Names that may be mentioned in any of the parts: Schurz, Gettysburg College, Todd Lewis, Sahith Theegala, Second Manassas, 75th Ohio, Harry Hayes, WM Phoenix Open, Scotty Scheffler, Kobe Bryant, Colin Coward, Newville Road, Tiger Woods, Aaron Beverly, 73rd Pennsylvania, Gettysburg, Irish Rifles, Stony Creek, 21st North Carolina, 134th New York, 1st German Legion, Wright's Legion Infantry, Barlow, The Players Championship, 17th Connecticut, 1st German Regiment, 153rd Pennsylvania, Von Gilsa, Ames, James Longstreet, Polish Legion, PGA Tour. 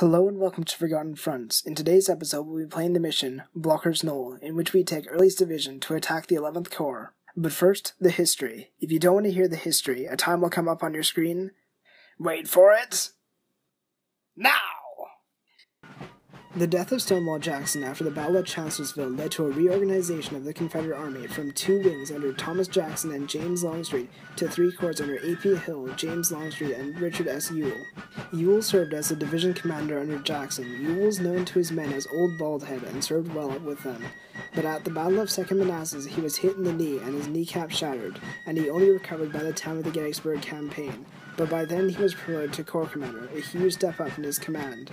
Hello and welcome to Forgotten Fronts. In today's episode, we'll be playing the mission, Blocher's Knoll, in which we take Early's division to attack the 11th Corps. But first, the history. If you don't want to hear the history, a time will come up on your screen. Wait for it! Now! The death of Stonewall Jackson after the Battle of Chancellorsville led to a reorganization of the Confederate Army from two wings under Thomas Jackson and James Longstreet to three corps under A.P. Hill, James Longstreet, and Richard S. Ewell. Ewell served as a division commander under Jackson. Ewell was known to his men as Old Baldhead and served well with them, but at the Battle of Second Manassas he was hit in the knee and his kneecap shattered, and he only recovered by the time of the Gettysburg Campaign, but by then he was promoted to corps commander, a huge step up in his command.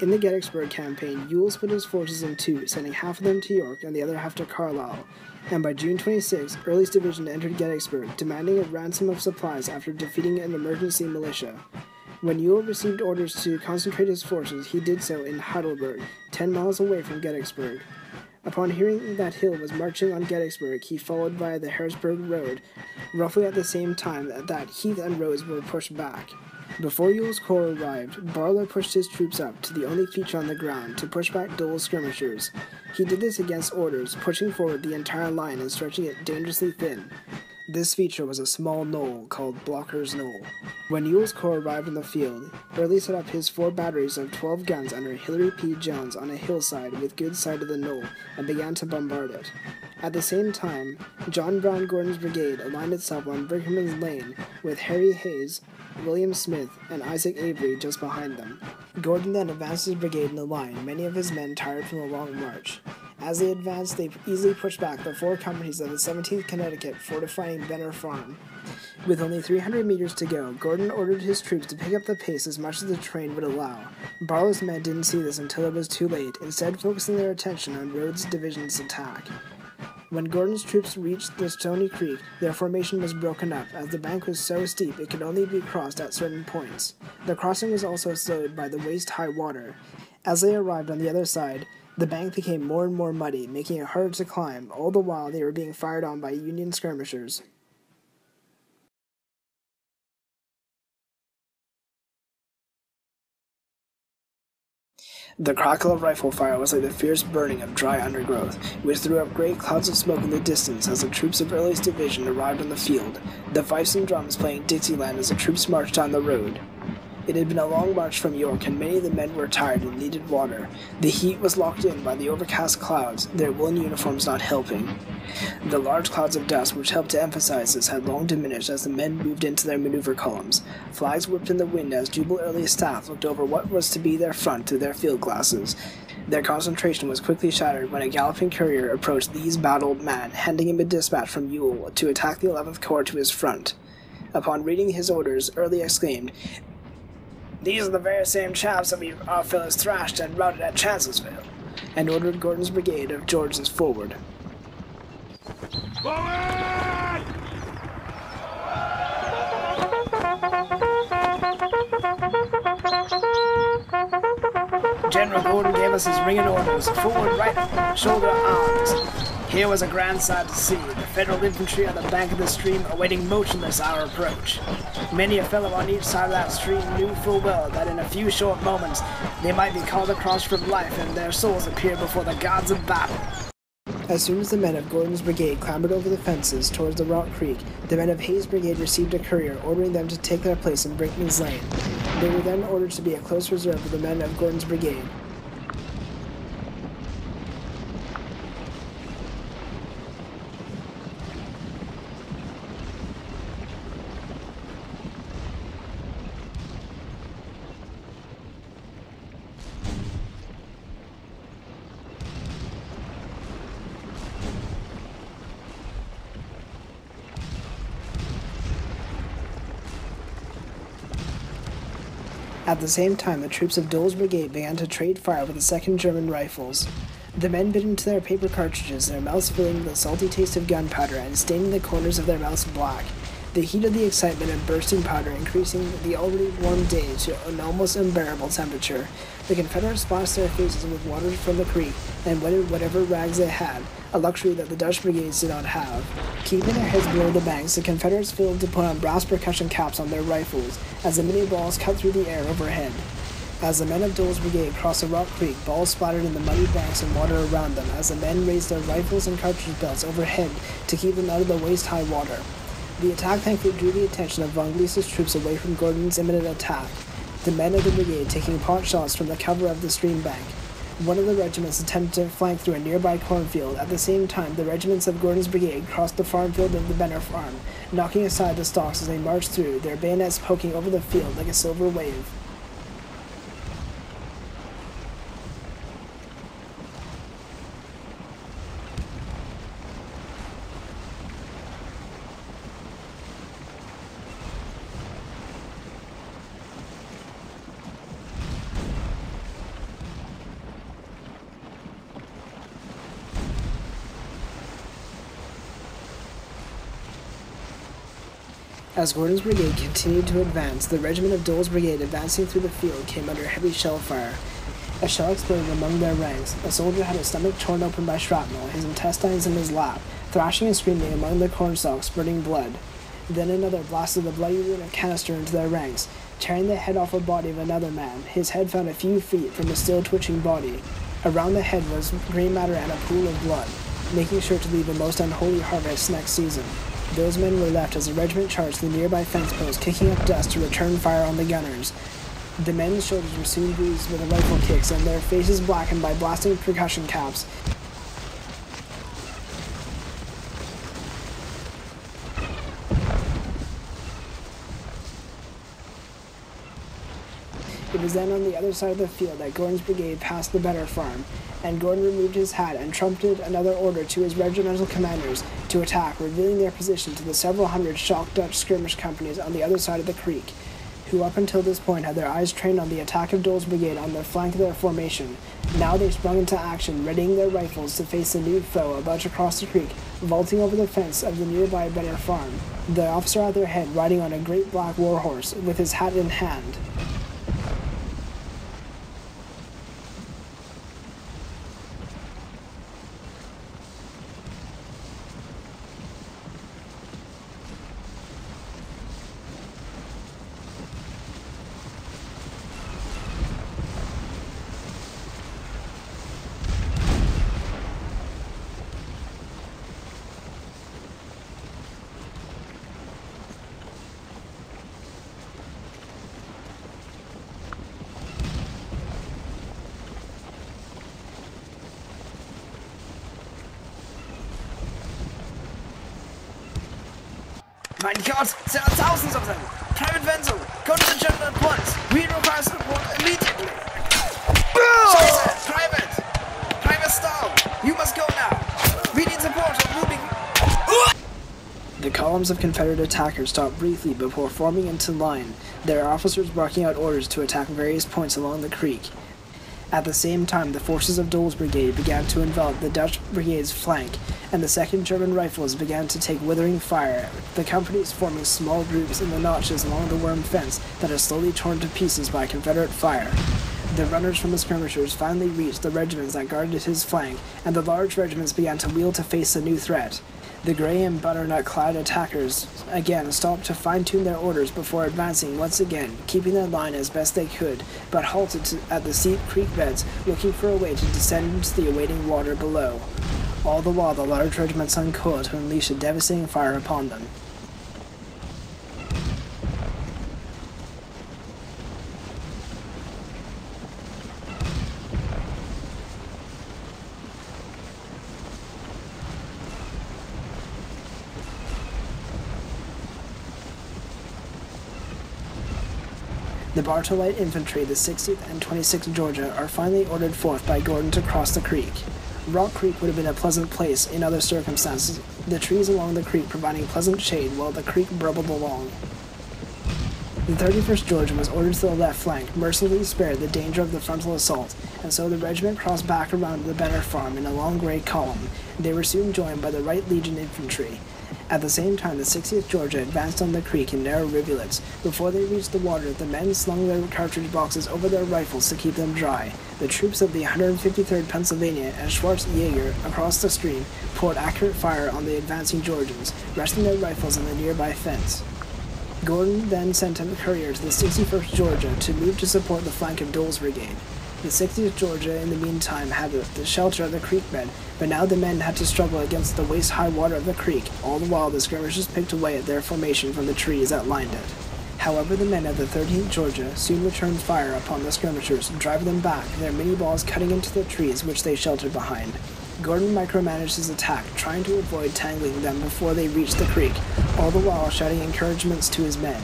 In the Gettysburg Campaign, Ewell split his forces in two, sending half of them to York and the other half to Carlisle, and by June 26, Early's division entered Gettysburg, demanding a ransom of supplies after defeating an emergency militia. When Ewell received orders to concentrate his forces, he did so in Heidelberg, 10 miles away from Gettysburg. Upon hearing that Hill was marching on Gettysburg, he followed via the Harrisburg Road, roughly at the same time that Heath and Rose were pushed back. Before Ewell's corps arrived, Barlow pushed his troops up to the only feature on the ground to push back Dole's skirmishers. He did this against orders, pushing forward the entire line and stretching it dangerously thin. This feature was a small knoll called Blocher's Knoll. When Ewell's corps arrived on the field, Early set up his four batteries of 12 guns under Hillary P. Jones on a hillside with good sight of the knoll and began to bombard it. At the same time, John Brown Gordon's brigade aligned itself on Brickman's Lane with Harry Hayes, William Smith, and Isaac Avery just behind them. Gordon then advanced his brigade in the line, many of his men tired from the long march. As they advanced, they easily pushed back the four companies of the 17th Connecticut, fortifying Benner Farm. With only 300 meters to go, Gordon ordered his troops to pick up the pace as much as the terrain would allow. Barlow's men didn't see this until it was too late, instead focusing their attention on Rodes' division's attack. When Gordon's troops reached the Stony Creek, their formation was broken up, as the bank was so steep it could only be crossed at certain points. The crossing was also slowed by the waist-high water. As they arrived on the other side, the bank became more and more muddy, making it harder to climb, all the while they were being fired on by Union skirmishers. The crackle of rifle fire was like the fierce burning of dry undergrowth, which threw up great clouds of smoke in the distance as the troops of Early's division arrived on the field, the fifes and drums playing Dixieland as the troops marched down the road. It had been a long march from York, and many of the men were tired and needed water. The heat was locked in by the overcast clouds, their woolen uniforms not helping. The large clouds of dust which helped to emphasize this had long diminished as the men moved into their maneuver columns. Flags whipped in the wind as Jubal Early's staff looked over what was to be their front through their field glasses. Their concentration was quickly shattered when a galloping courier approached these battled men, handing him a dispatch from Ewell to attack the 11th Corps to his front. Upon reading his orders, Early exclaimed, "These are the very same chaps that our fellows thrashed and routed at Chancellorsville," and ordered Gordon's brigade of George's forward. Forward! General Gordon gave us his ringing orders, forward, right, shoulder, arms. Here was a grand sight to see, the Federal infantry on the bank of the stream awaiting motionless our approach. Many a fellow on each side of that stream knew full well that in a few short moments they might be called across from life and their souls appear before the gods of battle. As soon as the men of Gordon's brigade clambered over the fences towards the Rock Creek, the men of Hayes' brigade received a courier ordering them to take their place in Brinkman's Lane. They were then ordered to be a close reserve for the men of Gordon's brigade. At the same time, the troops of Dole's brigade began to trade fire with the 2nd German Rifles. The men bit into their paper cartridges, their mouths filling with the salty taste of gunpowder and staining the corners of their mouths black. The heat of the excitement and bursting powder increasing the already warm day to an almost unbearable temperature. The Confederates splashed their faces with water from the creek and wetted whatever rags they had, a luxury that the Dutch brigades did not have. Keeping their heads below the banks, the Confederates failed to put on brass percussion caps on their rifles as the mini balls cut through the air overhead. As the men of Dole's brigade crossed the Rock Creek, balls splattered in the muddy banks and water around them as the men raised their rifles and cartridge belts overhead to keep them out of the waist-high water. The attack thankfully drew the attention of Von Gilsa's troops away from Gordon's imminent attack, the men of the brigade taking pot shots from the cover of the stream bank. One of the regiments attempted to flank through a nearby cornfield. At the same time, the regiments of Gordon's brigade crossed the farm field of the Benner Farm, knocking aside the stalks as they marched through, their bayonets poking over the field like a silver wave. As Gordon's brigade continued to advance, the regiment of Dole's brigade advancing through the field came under heavy shell fire. A shell exploded among their ranks. A soldier had his stomach torn open by shrapnel, his intestines in his lap, thrashing and screaming among the cornstalks, spurting blood. Then another blasted the bloody root of canister into their ranks, tearing the head off the body of another man. His head found a few feet from the still twitching body. Around the head was gray matter and a pool of blood, making sure to leave a most unholy harvest next season. Those men were left as the regiment charged the nearby fence post, kicking up dust to return fire on the gunners. The men's shoulders were soon bruised with the rifle kicks, and their faces blackened by blasting percussion caps. It was then on the other side of the field that Gordon's brigade passed the Benner Farm, and Gordon removed his hat and trumpeted another order to his regimental commanders to attack, revealing their position to the several hundred shocked Dutch skirmish companies on the other side of the creek, who up until this point had their eyes trained on the attack of Dole's brigade on the flank of their formation. Now they sprung into action, readying their rifles to face the new foe about to cross the creek, vaulting over the fence of the nearby Benner Farm, the officer at their head riding on a great black war horse with his hat in hand. Mein Gott, there are thousands of them! Private Wenzel, go to the general at once! We require support immediately! Scheiße, Private! Private Stahl, you must go now! We need support on moving... The columns of Confederate attackers stopped briefly before forming into line, their officers barking out orders to attack various points along the creek. At the same time, the forces of Dole's brigade began to envelop the Dutch brigade's flank, and the 2nd German Rifles began to take withering fire, the companies forming small groups in the notches along the worm fence that is slowly torn to pieces by Confederate fire. The runners from the skirmishers finally reached the regiments that guarded his flank, and the large regiments began to wheel to face the new threat. The gray and butternut-clad attackers again stopped to fine-tune their orders before advancing once again, keeping their line as best they could, but halted at the steep creek beds, looking for a way to descend into the awaiting water below. All the while, the large regiments uncoiled to unleash a devastating fire upon them. The Barlow Light Infantry, the 60th and 26th Georgia, are finally ordered forth by Gordon to cross the creek. Rock Creek would have been a pleasant place in other circumstances, the trees along the creek providing pleasant shade while the creek burbled along. The 31st Georgia was ordered to the left flank, mercifully spared the danger of the frontal assault, and so the regiment crossed back around the Benner Farm in a long gray column. They were soon joined by the Wright's Legion Infantry. At the same time, the 60th Georgia advanced on the creek in narrow rivulets. Before they reached the water, the men slung their cartridge boxes over their rifles to keep them dry. The troops of the 153rd Pennsylvania and Schwartz Jaeger across the stream poured accurate fire on the advancing Georgians, resting their rifles on the nearby fence. Gordon then sent him courier to the 61st Georgia to move to support the flank of Dole's brigade. The 60th Georgia, in the meantime, had the shelter of the creek bed, but now the men had to struggle against the waist-high water of the creek, all the while the skirmishers picked away at their formation from the trees that lined it. However, the men of the 13th Georgia soon returned fire upon the skirmishers, driving them back, their many balls cutting into the trees which they sheltered behind. Gordon micromanaged his attack, trying to avoid tangling them before they reached the creek, all the while shouting encouragements to his men.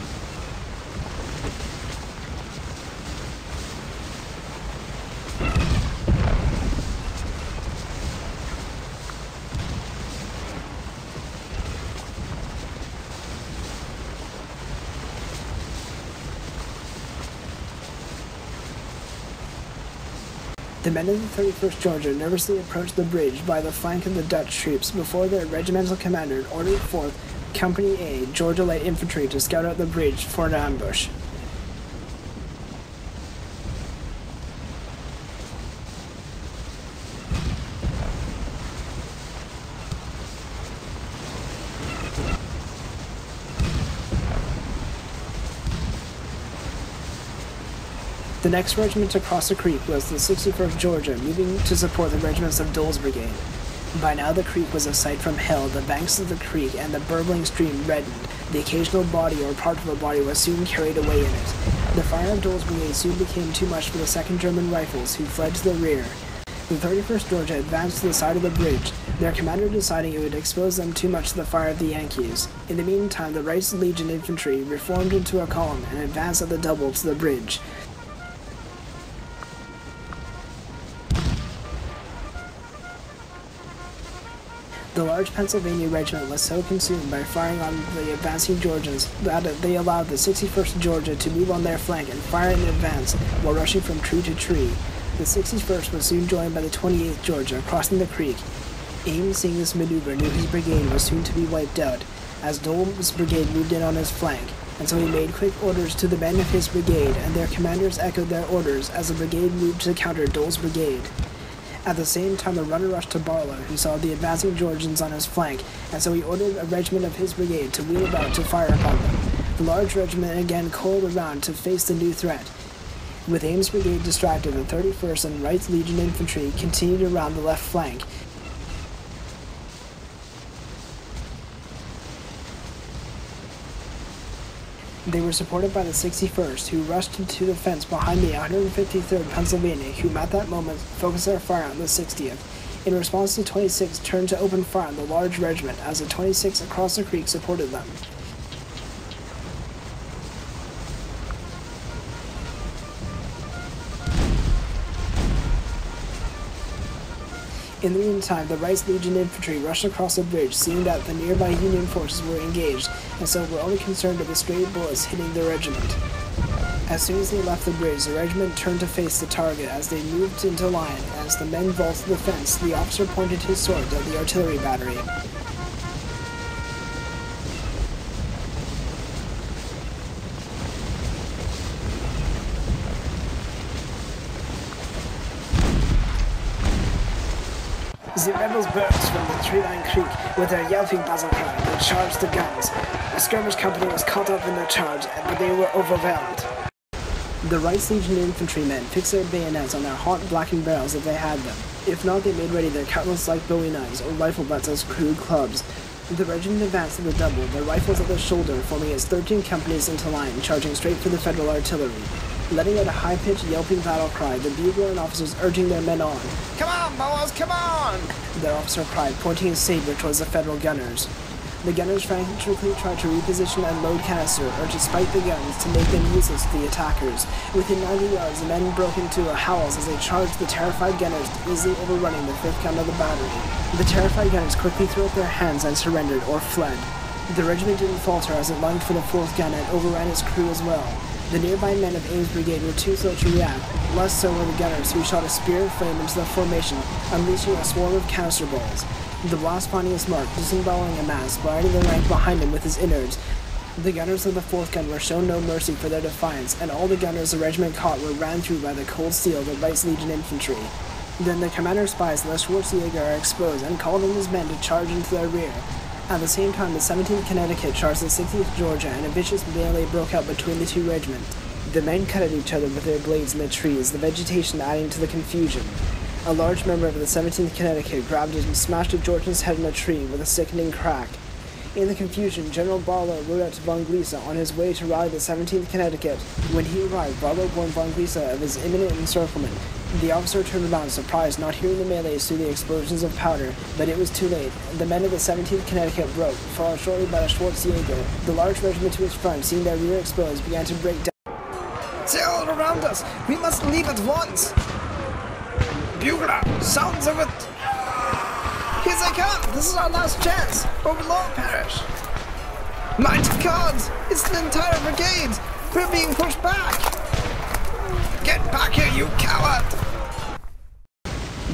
The men of the 31st Georgia nervously approached the bridge by the flank of the Dutch troops before their regimental commander ordered forth Company A, Georgia Light Infantry, to scout out the bridge for an ambush. The next regiment to cross the creek was the 61st Georgia, moving to support the regiments of Dole's brigade. By now the creek was a sight from hell, the banks of the creek and the burbling stream reddened, the occasional body or part of a body was soon carried away in it. The fire of Dole's brigade soon became too much for the 2nd German Rifles, who fled to the rear. The 31st Georgia advanced to the side of the bridge, their commander deciding it would expose them too much to the fire of the Yankees. In the meantime, the Wright's Legion Infantry reformed into a column and advanced at the double to the bridge. The large Pennsylvania regiment was so consumed by firing on the advancing Georgians that they allowed the 61st Georgia to move on their flank and fire in advance while rushing from tree to tree. The 61st was soon joined by the 28th Georgia, crossing the creek. Ames, seeing this maneuver, knew his brigade was soon to be wiped out, as Dole's brigade moved in on his flank, and so he made quick orders to the men of his brigade, and their commanders echoed their orders as the brigade moved to counter Dole's brigade. At the same time, the runner rushed to Barlow, who saw the advancing Georgians on his flank, and so he ordered a regiment of his brigade to wheel about to fire upon them. The large regiment again coiled around to face the new threat. With Ames' brigade distracted, the 31st and Wright's Legion Infantry continued around the left flank. They were supported by the 61st, who rushed into the fence behind the 153rd Pennsylvania, whom at that moment focused their fire on the 60th. In response, the 26th turned to open fire on the large regiment as the 26th across the creek supported them. In the meantime, the Wright's Legion Infantry rushed across the bridge, seeing that the nearby Union forces were engaged, and so were only concerned with the stray bullets hitting the regiment. As soon as they left the bridge, the regiment turned to face the target as they moved into line. As the men vaulted the fence, the officer pointed his sword at the artillery battery. The rebels burst from the tree-lined creek with their yelping battle cry and charged the guns. A skirmish company was caught up in their charge, but they were overwhelmed. The Wright's Legion infantrymen fixed their bayonets on their hot blackened barrels if they had them. If not, they made ready their cutlass-like bowie knives or rifle butts as crude clubs. The regiment advanced at the double, their rifles at their shoulder, forming its 13 companies into line, charging straight for the Federal artillery. Letting out a high-pitched, yelping battle cry, the bugler and officers urging their men on. "Come on, boys, come on!" their officer cried, pointing his saber towards the Federal gunners. The gunners frantically tried to reposition and load canister, or to spike the guns to make them useless to the attackers. Within 90 yards, the men broke into howls as they charged the terrified gunners, easily overrunning the 5th gun of the battery. The terrified gunners quickly threw up their hands and surrendered, or fled. The regiment didn't falter as it lunged for the 4th gun and overran its crew as well. The nearby men of Ames' brigade were too slow to react, less so were the gunners, who shot a spear of flame into the formation, unleashing a swarm of canister balls. The blast finding its mark, disemboweling a mass, blinding the rank behind him with his innards. The gunners of the 4th gun were shown no mercy for their defiance, and all the gunners the regiment caught were ran through by the cold steel of the Wright's Legion Infantry. Then the commander's spies, Les Schwarzjäger, are exposed and called on his men to charge into their rear. At the same time, the 17th Connecticut charged the 60th Georgia, and a vicious melee broke out between the two regiments. The men cut at each other with their blades mid trees, the vegetation adding to the confusion. A large member of the 17th Connecticut grabbed it and smashed a Georgian's head on a tree with a sickening crack. In the confusion, General Barlow rode out to Von Gilsa on his way to rally the 17th Connecticut. When he arrived, Barlow warned Von Gilsa of his imminent encirclement. The officer turned around, surprised, not hearing the melees through the explosions of powder, but it was too late. The men of the 17th Connecticut broke, followed shortly by the Schwartz Jaeger. The large regiment to his front, seeing their rear exposed, began to break down. They're all around us! We must leave at once! Bugler, sounds of it! Here they come! This is our last chance! Over Long Parish! Mighty gods! It's the entire brigade! We're being pushed back! Get back here, you coward!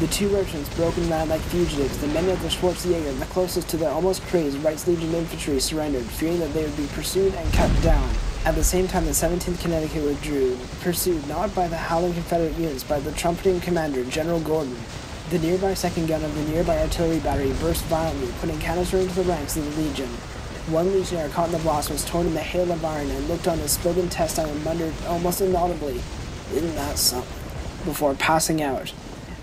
The two regiments broke and ran like fugitives. The men of the Schwartz Jaeger, the closest to the almost crazed Wright's Legion Infantry, surrendered, fearing that they would be pursued and cut down. At the same time, the 17th Connecticut withdrew, pursued not by the howling Confederate units, but the trumpeting commander, General Gordon. The nearby second gun of the nearby artillery battery burst violently, putting canister into the ranks of the Legion. One legionnaire caught in the blast was torn in the hail of iron and looked on his spilled intestine and muttered almost inaudibly, "Isn't that something?" before passing out.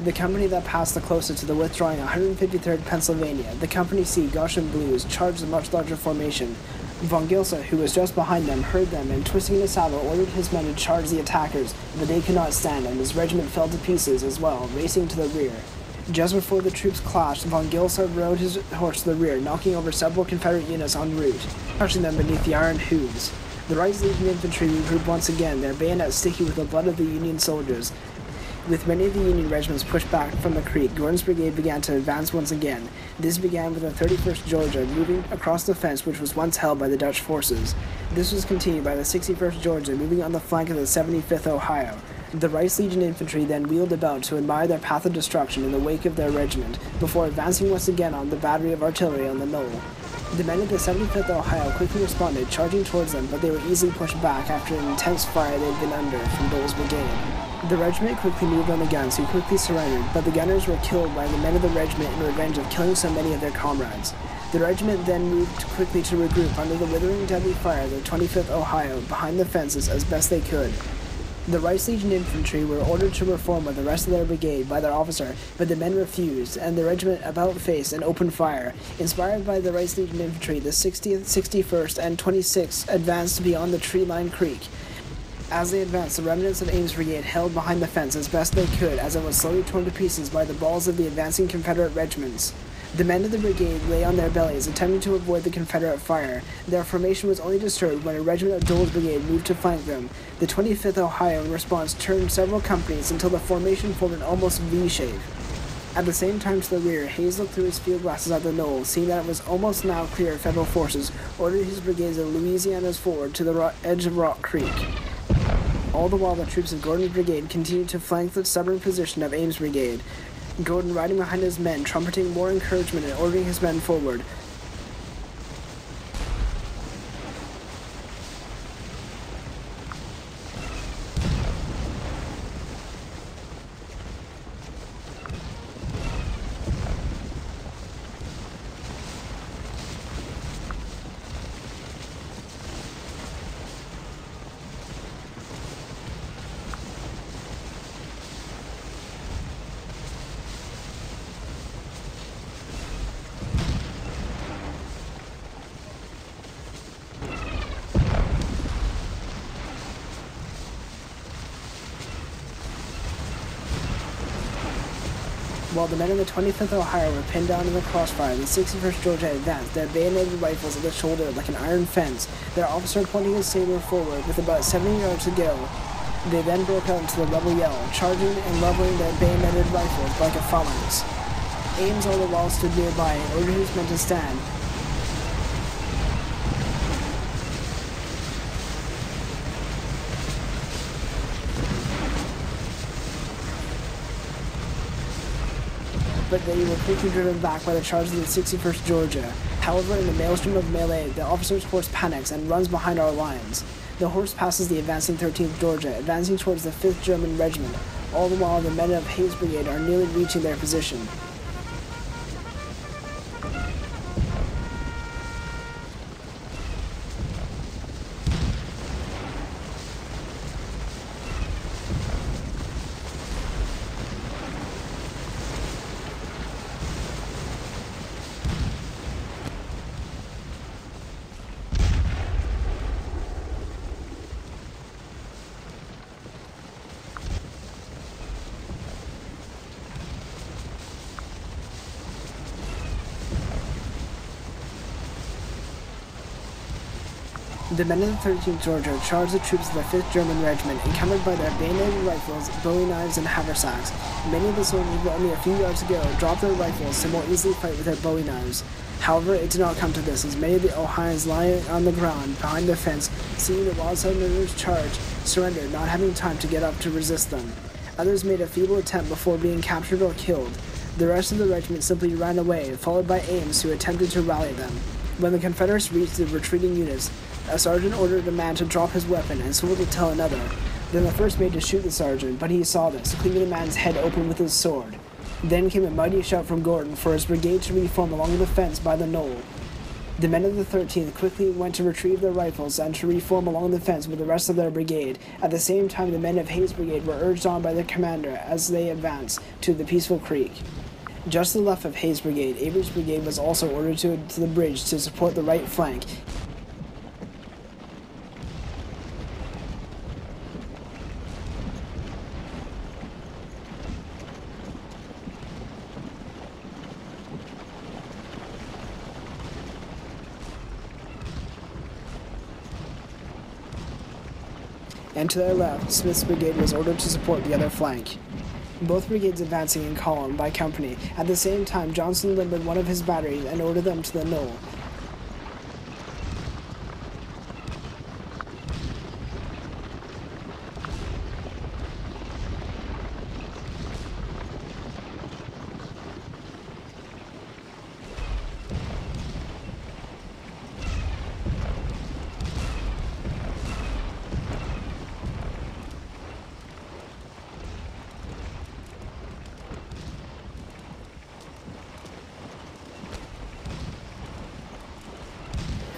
The company that passed the closest to the withdrawing 153rd Pennsylvania, the Company C Goshen Blues, charged a much larger formation. Von Gilsa, who was just behind them, heard them and, twisting his saddle, ordered his men to charge the attackers, but they could not stand, and his regiment fell to pieces as well, racing to the rear. Just before the troops clashed, Von Gilsa rode his horse to the rear, knocking over several Confederate units en route, crushing them beneath the iron hooves. The Wright's Legion Infantry regrouped once again, their bayonets sticky with the blood of the Union soldiers. With many of the Union regiments pushed back from the creek, Gordon's brigade began to advance once again. This began with the 31st Georgia moving across the fence which was once held by the Dutch forces. This was continued by the 61st Georgia moving on the flank of the 75th Ohio. The Wright's Legion Infantry then wheeled about to admire their path of destruction in the wake of their regiment, before advancing once again on the battery of artillery on the knoll. The men of the 75th Ohio quickly responded, charging towards them, but they were easily pushed back after an intense fire they had been under from Dole's brigade. The regiment quickly moved on the guns, who quickly surrendered, but the gunners were killed by the men of the regiment in revenge of killing so many of their comrades. The regiment then moved quickly to regroup under the withering deadly fire of the 25th Ohio behind the fences as best they could. The Wright's Legion Infantry were ordered to reform with the rest of their brigade by their officer, but the men refused, and the regiment about-faced and opened fire. Inspired by the Wright's Legion Infantry, the 60th, 61st, and 26th advanced beyond the tree-lined creek. As they advanced, the remnants of Ames' brigade held behind the fence as best they could as it was slowly torn to pieces by the balls of the advancing Confederate regiments. The men of the brigade lay on their bellies, attempting to avoid the Confederate fire. Their formation was only disturbed when a regiment of Dole's brigade moved to flank them. The 25th Ohio, in response, turned several companies until the formation formed an almost V-shape. At the same time, to the rear, Hayes looked through his field glasses at the knoll, seeing that it was almost now clear of Federal forces, ordered his brigades of Louisiana's forward to the edge of Rock Creek. All the while, the troops of Gordon's brigade continued to flank the stubborn position of Ames' brigade. Gordon, riding behind his men, trumpeting more encouragement and ordering his men forward. While the men of the 25th Ohio were pinned down in the crossfire, the 61st Georgia advanced, their bayoneted rifles at the shoulder like an iron fence, their officer pointing his saber forward with about 70 yards to go. They then broke out into the rebel yell, charging and leveling their bayoneted rifles like a phalanx. Ames all the while stood nearby and ordered his men to stand. But they were quickly driven back by the charge of the 61st Georgia. However, in the maelstrom of melee, the officer's horse panics and runs behind our lines. The horse passes the advancing 13th Georgia, advancing towards the 5th German Regiment. All the while, the men of Hayes' brigade are nearly reaching their position. The men of the 13th Georgia charged the troops of the 5th German Regiment, encumbered by their bayoneted rifles, bowie knives, and haversacks. Many of the soldiers were only a few yards to go, dropped their rifles to more easily fight with their bowie knives. However, it did not come to this, as many of the Ohioans lying on the ground behind the fence, seeing the wild Southerners charge, surrendered, not having time to get up to resist them. Others made a feeble attempt before being captured or killed. The rest of the regiment simply ran away, followed by Ames, who attempted to rally them. When the Confederates reached the retreating units, a sergeant ordered a man to drop his weapon and swore to tell another. Then the first mate to shoot the sergeant, but he saw this, cleaving the man's head open with his sword. Then came a mighty shout from Gordon for his brigade to reform along the fence by the knoll. The men of the 13th quickly went to retrieve their rifles and to reform along the fence with the rest of their brigade. At the same time, the men of Hayes' brigade were urged on by their commander as they advanced to the peaceful creek. Just to the left of Hayes' brigade, Avery's brigade was also ordered to the bridge to support the right flank. And to their left, Smith's brigade was ordered to support the other flank. Both brigades advancing in column by company. At the same time, Johnston limbered one of his batteries and ordered them to the knoll.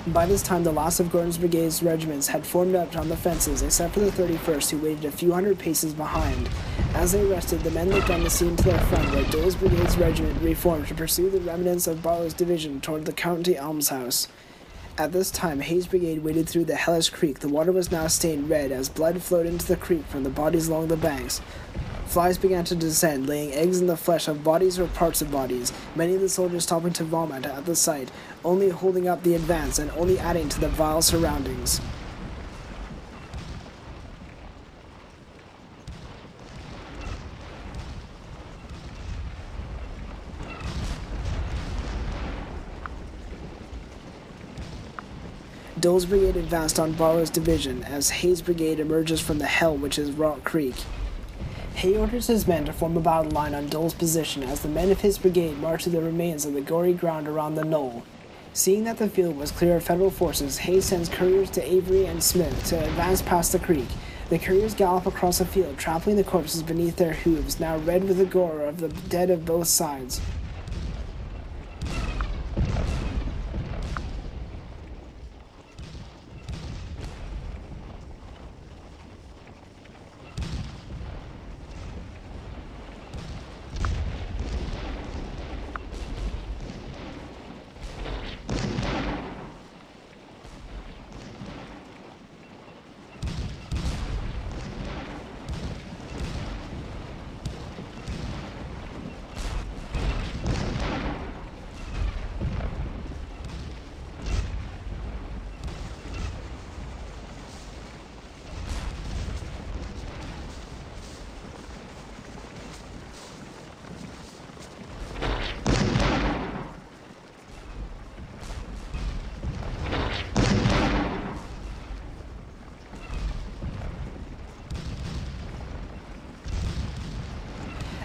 By this time, the last of Gordon's brigade's regiments had formed up on the fences, except for the 31st, who waited a few hundred paces behind. As they rested, the men looked on the scene to their front, where Dole's brigade's regiment reformed to pursue the remnants of Barlow's division toward the county almshouse. At this time, Hayes' brigade waded through the hellish creek. The water was now stained red as blood flowed into the creek from the bodies along the banks. Flies began to descend, laying eggs in the flesh of bodies or parts of bodies, many of the soldiers stopping to vomit at the sight, only holding up the advance and only adding to the vile surroundings. Dole's brigade advanced on Barlow's division as Hayes' brigade emerges from the hell which is Rock Creek. Hay orders his men to form a battle line on Dole's position as the men of his brigade march to the remains of the gory ground around the knoll. Seeing that the field was clear of Federal forces, Hay sends couriers to Avery and Smith to advance past the creek. The couriers gallop across the field, trampling the corpses beneath their hooves, now red with the gore of the dead of both sides.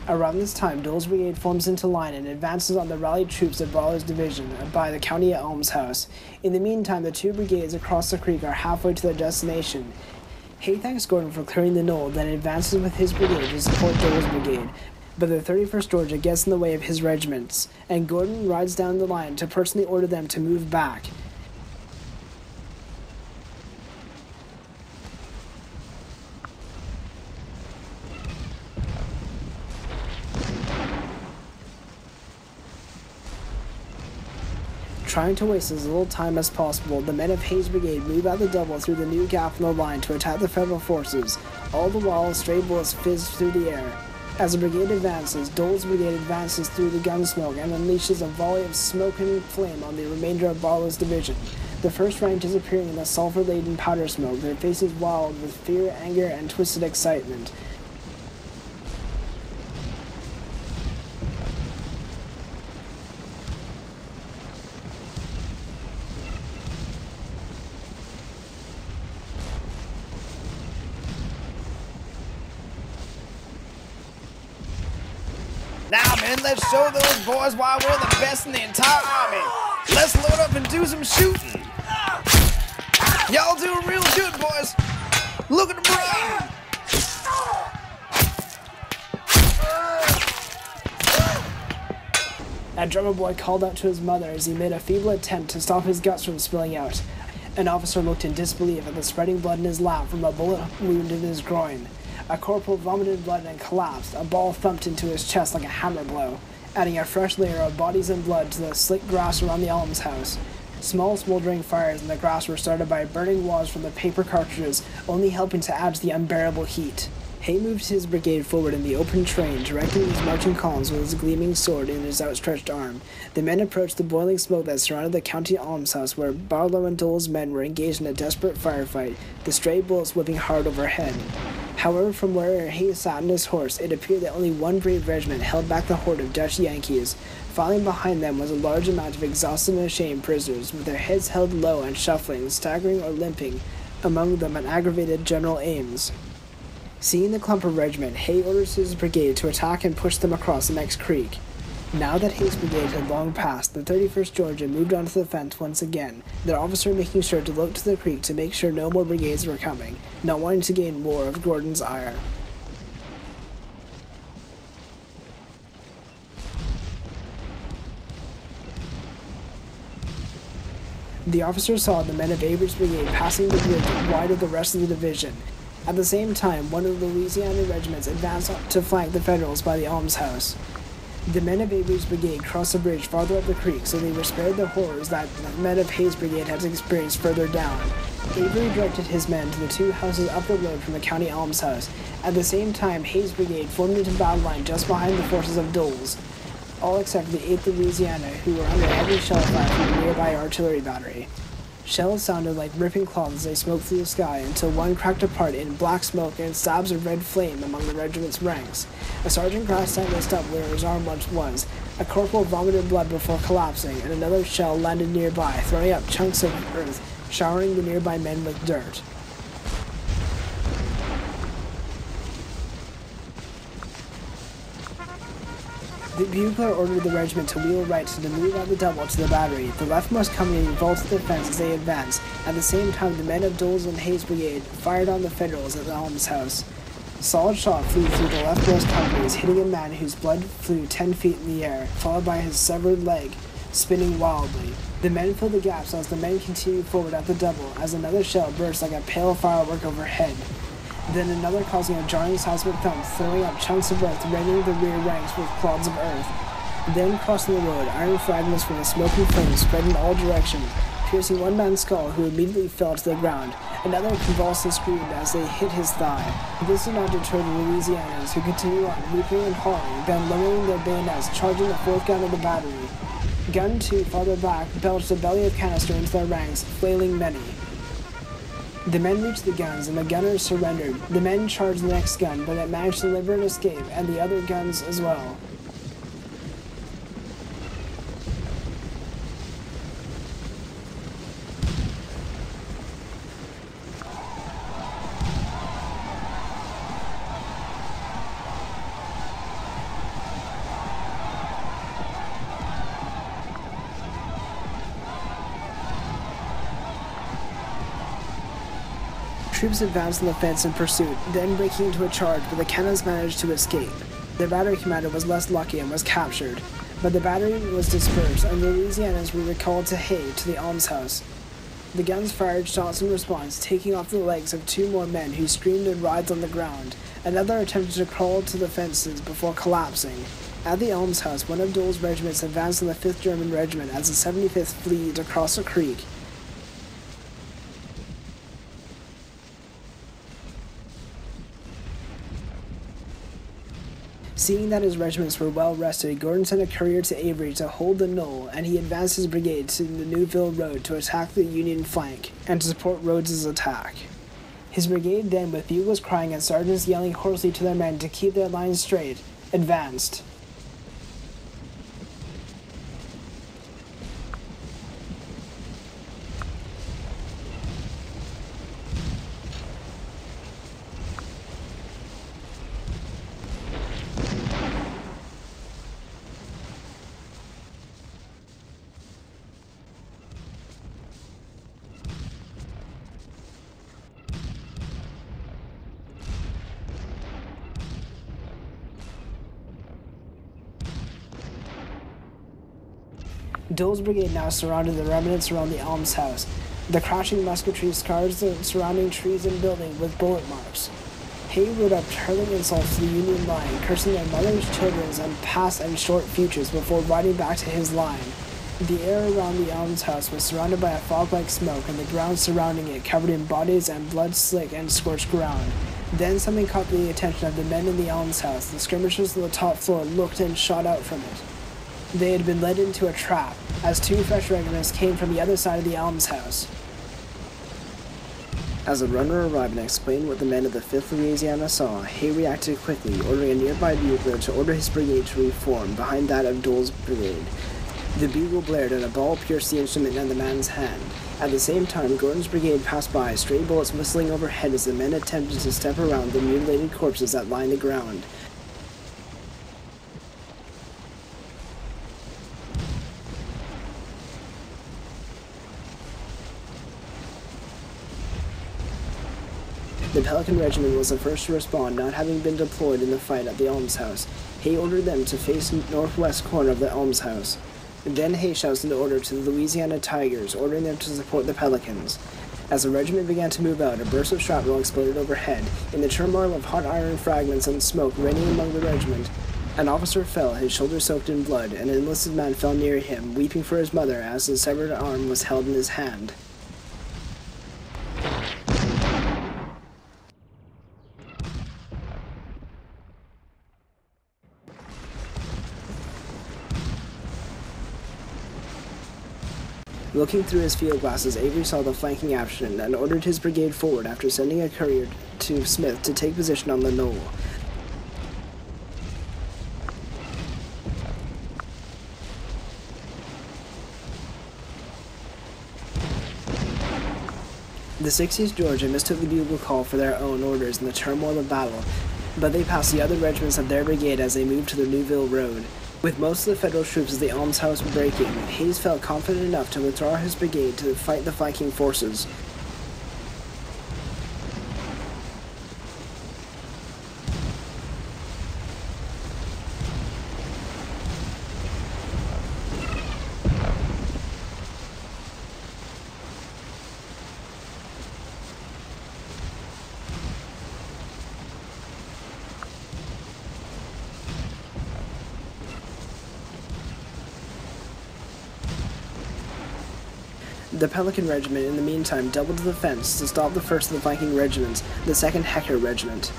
Around this time, Dole's brigade forms into line and advances on the rallied troops of Barlow's division by the county almshouse. In the meantime, the two brigades across the creek are halfway to their destination. Hay thanks Gordon for clearing the knoll, then advances with his brigade to support Dole's brigade. But the 31st Georgia gets in the way of his regiments, and Gordon rides down the line to personally order them to move back. Trying to waste as little time as possible, the men of Hayes' brigade move out the double through the new gap in the line to attack the Federal forces. All the while, stray bullets fizz through the air. As the brigade advances, Dole's brigade advances through the gunsmoke and unleashes a volley of smoke and flame on the remainder of Barlow's division. The first rank disappearing in the sulfur-laden powder smoke, their faces wild with fear, anger, and twisted excitement. Now, men, let's show those boys why we're the best in the entire army. Let's load up and do some shooting. Y'all do real good, boys. Look at the bride. That drummer boy called out to his mother as he made a feeble attempt to stop his guts from spilling out. An officer looked in disbelief at the spreading blood in his lap from a bullet wound in his groin. A corporal vomited blood and collapsed. A ball thumped into his chest like a hammer blow, adding a fresh layer of bodies and blood to the slick grass around the almshouse. Small smoldering fires in the grass were started by burning wads from the paper cartridges, only helping to add to the unbearable heat. Hay moved his brigade forward in the open train, directing his marching columns with his gleaming sword in his outstretched arm. The men approached the boiling smoke that surrounded the county almshouse, where Barlow and Dole's men were engaged in a desperate firefight, the stray bullets whipping hard overhead. However, from where Hay sat on his horse, it appeared that only one brave regiment held back the horde of Dutch Yankees. Filing behind them was a large amount of exhausted and ashamed prisoners, with their heads held low and shuffling, staggering or limping, among them an aggravated General Ames. Seeing the clump of regiment, Hay orders his brigade to attack and push them across the next creek. Now that Hay's brigade had long passed, the 31st Georgia moved onto the fence once again, their officer making sure to look to the creek to make sure no more brigades were coming, not wanting to gain more of Gordon's ire. The officer saw the men of Avery's brigade passing the bridge wide of the rest of the division. At the same time, one of the Louisiana regiments advanced to flank the Federals by the almshouse. The men of Avery's brigade crossed the bridge farther up the creek, so they were spared the horrors that the men of Hay's brigade had experienced further down. Avery directed his men to the two houses up the road from the county almshouse. At the same time, Hay's brigade formed into battle line just behind the forces of Dole's, all except for the 8th Louisiana, who were under heavy shell fire from a nearby artillery battery. Shells sounded like ripping cloths as they smoked through the sky until one cracked apart in black smoke and stabs of red flame among the regiment's ranks. A sergeant grasped and messed up where his arm once was. A corporal vomited blood before collapsing, and another shell landed nearby, throwing up chunks of earth, showering the nearby men with dirt. The bugler ordered the regiment to wheel right to move out the double to the battery. The left must come in and vaulted the fence as they advanced. At the same time, the men of Dole's and Hay's brigade fired on the Federals at the almshouse. Solid shot flew through the leftmost companies, hitting a man whose blood flew 10 feet in the air, followed by his severed leg, spinning wildly. The men filled the gaps as the men continued forward at the double, as another shell burst like a pale firework overhead. Then another causing a jarring seismic thump, throwing up chunks of earth, rending the rear ranks with clods of earth. Then, crossing the road, iron fragments from the smoking flame spread in all directions, piercing one man's skull, who immediately fell to the ground. Another convulsed and screamed as they hit his thigh. This did not deter the Louisianans, who continued on, leaping and hauling, then lowering their bayonets, charging the fourth gun of the battery. Gun 2, farther back, belched a belly of canister into their ranks, flailing many. The men reached the guns, and the gunners surrendered. The men charged the next gun, but it managed to deliver an escape, and the other guns as well. Troops advanced on the fence in pursuit, then breaking into a charge, but the cannons managed to escape. The battery commander was less lucky and was captured, but the battery was dispersed, and the Louisianans were recalled to Hay to the almshouse. The guns fired shots in response, taking off the legs of two more men who screamed and writhed on the ground. Another attempted to crawl to the fences before collapsing. At the almshouse, one of Dole's regiments advanced on the 5th German Regiment as the 75th fleed across a creek. Seeing that his regiments were well rested, Gordon sent a courier to Avery to hold the knoll, and he advanced his brigade to the Newville Road to attack the Union flank and to support Rodes's attack. His brigade then, with bugles crying and sergeants yelling hoarsely to their men to keep their lines straight, advanced. Dole's brigade now surrounded the remnants around the almshouse. The crashing musketry scars the surrounding trees and building with bullet marks. Hay rode up hurling insults to the Union line, cursing their mothers, children's, and past and short futures before riding back to his line. The air around the almshouse was surrounded by a fog-like smoke, and the ground surrounding it covered in bodies and blood slick and scorched ground. Then something caught the attention of the men in the almshouse. The skirmishers on the top floor looked and shot out from it. They had been led into a trap, as two fresh regiments came from the other side of the almshouse. As the runner arrived and explained what the men of the 5th Louisiana saw, Hay reacted quickly, ordering a nearby bugler to order his brigade to reform behind that of Dole's brigade. The bugle blared and a ball pierced the instrument in the man's hand. At the same time, Gordon's brigade passed by, stray bullets whistling overhead as the men attempted to step around the mutilated corpses that lined the ground. The Pelican Regiment was the first to respond, not having been deployed in the fight at the almshouse. Hay ordered them to face the northwest corner of the almshouse. Then Hay shouts an order to the Louisiana Tigers, ordering them to support the Pelicans. As the regiment began to move out, a burst of shrapnel exploded overhead. In the turmoil of hot iron fragments and smoke raining among the regiment, an officer fell, his shoulder soaked in blood, and an enlisted man fell near him, weeping for his mother as his severed arm was held in his hand. Looking through his field glasses, Avery saw the flanking action and ordered his brigade forward after sending a courier to Smith to take position on the knoll. The 60th Georgia mistook the bugle call for their own orders in the turmoil of battle, but they passed the other regiments of their brigade as they moved to the Newville Road. With most of the Federal troops at the almshouse breaking, Hayes felt confident enough to withdraw his brigade to fight the flanking forces. The Pelican Regiment, in the meantime, doubled to the fence to stop the first of the flanking regiments, the 2nd Hecker Regiment.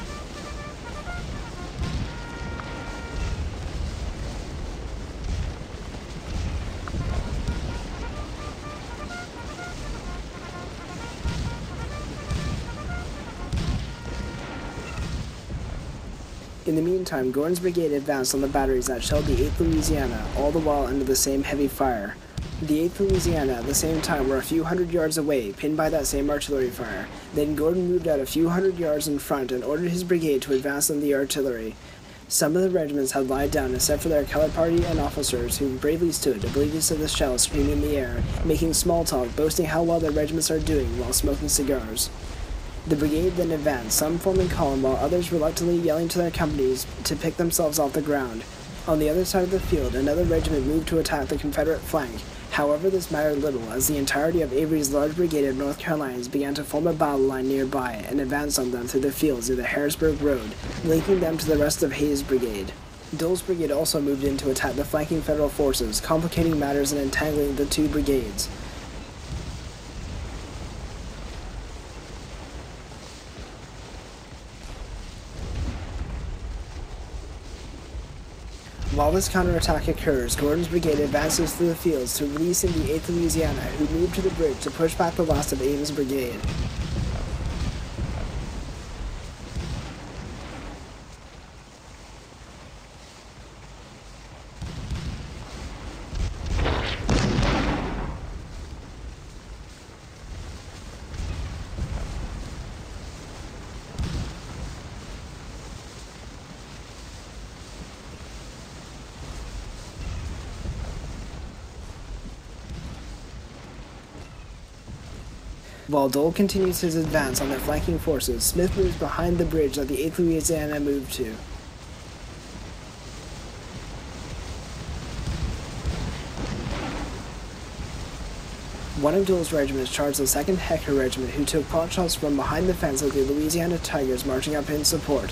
In the meantime, Gordon's brigade advanced on the batteries that shelled the 8th Louisiana, all the while under the same heavy fire. The 8th Louisiana, at the same time, were a few hundred yards away, pinned by that same artillery fire. Then Gordon moved out a few hundred yards in front and ordered his brigade to advance on the artillery. Some of the regiments had lied down except for their colored party and officers, who bravely stood, oblivious to the shells screaming in the air, making small talk, boasting how well their regiments are doing while smoking cigars. The brigade then advanced, some forming column while others reluctantly yelling to their companies to pick themselves off the ground. On the other side of the field, another regiment moved to attack the Confederate flank. However, this mattered little, as the entirety of Avery's large brigade of North Carolinians began to form a battle line nearby and advance on them through the fields near the Harrisburg Road, linking them to the rest of Hayes' brigade. Dole's brigade also moved in to attack the flanking Federal forces, complicating matters and entangling the two brigades. While this counterattack occurs, Gordon's brigade advances through the fields to release in the 8th Louisiana, who move to the bridge to push back the loss of Ames' brigade. While Dole continues his advance on their flanking forces, Smith moves behind the bridge that the 8th Louisiana moved to. One of Dole's regiments charged the 2nd Hecker Regiment, who took potshots from behind the fence of the Louisiana Tigers marching up in support.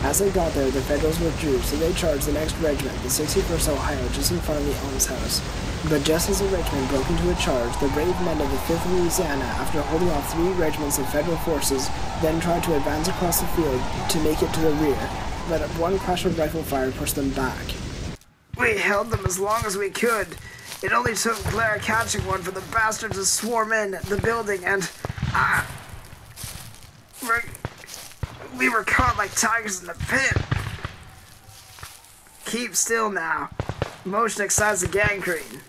As they got there, the Federals withdrew, so they charged the next regiment, the 61st Ohio, just in front of the almshouse. But just as the regiment broke into a charge, the brave men of the 5th Louisiana, after holding off three regiments of Federal forces, then tried to advance across the field to make it to the rear, but one crash of rifle fire pushed them back. We held them as long as we could. It only took Blair catching one for the bastards to swarm in the building, and... We were caught like tigers in the pit. Keep still now. Motion excites the gangrene.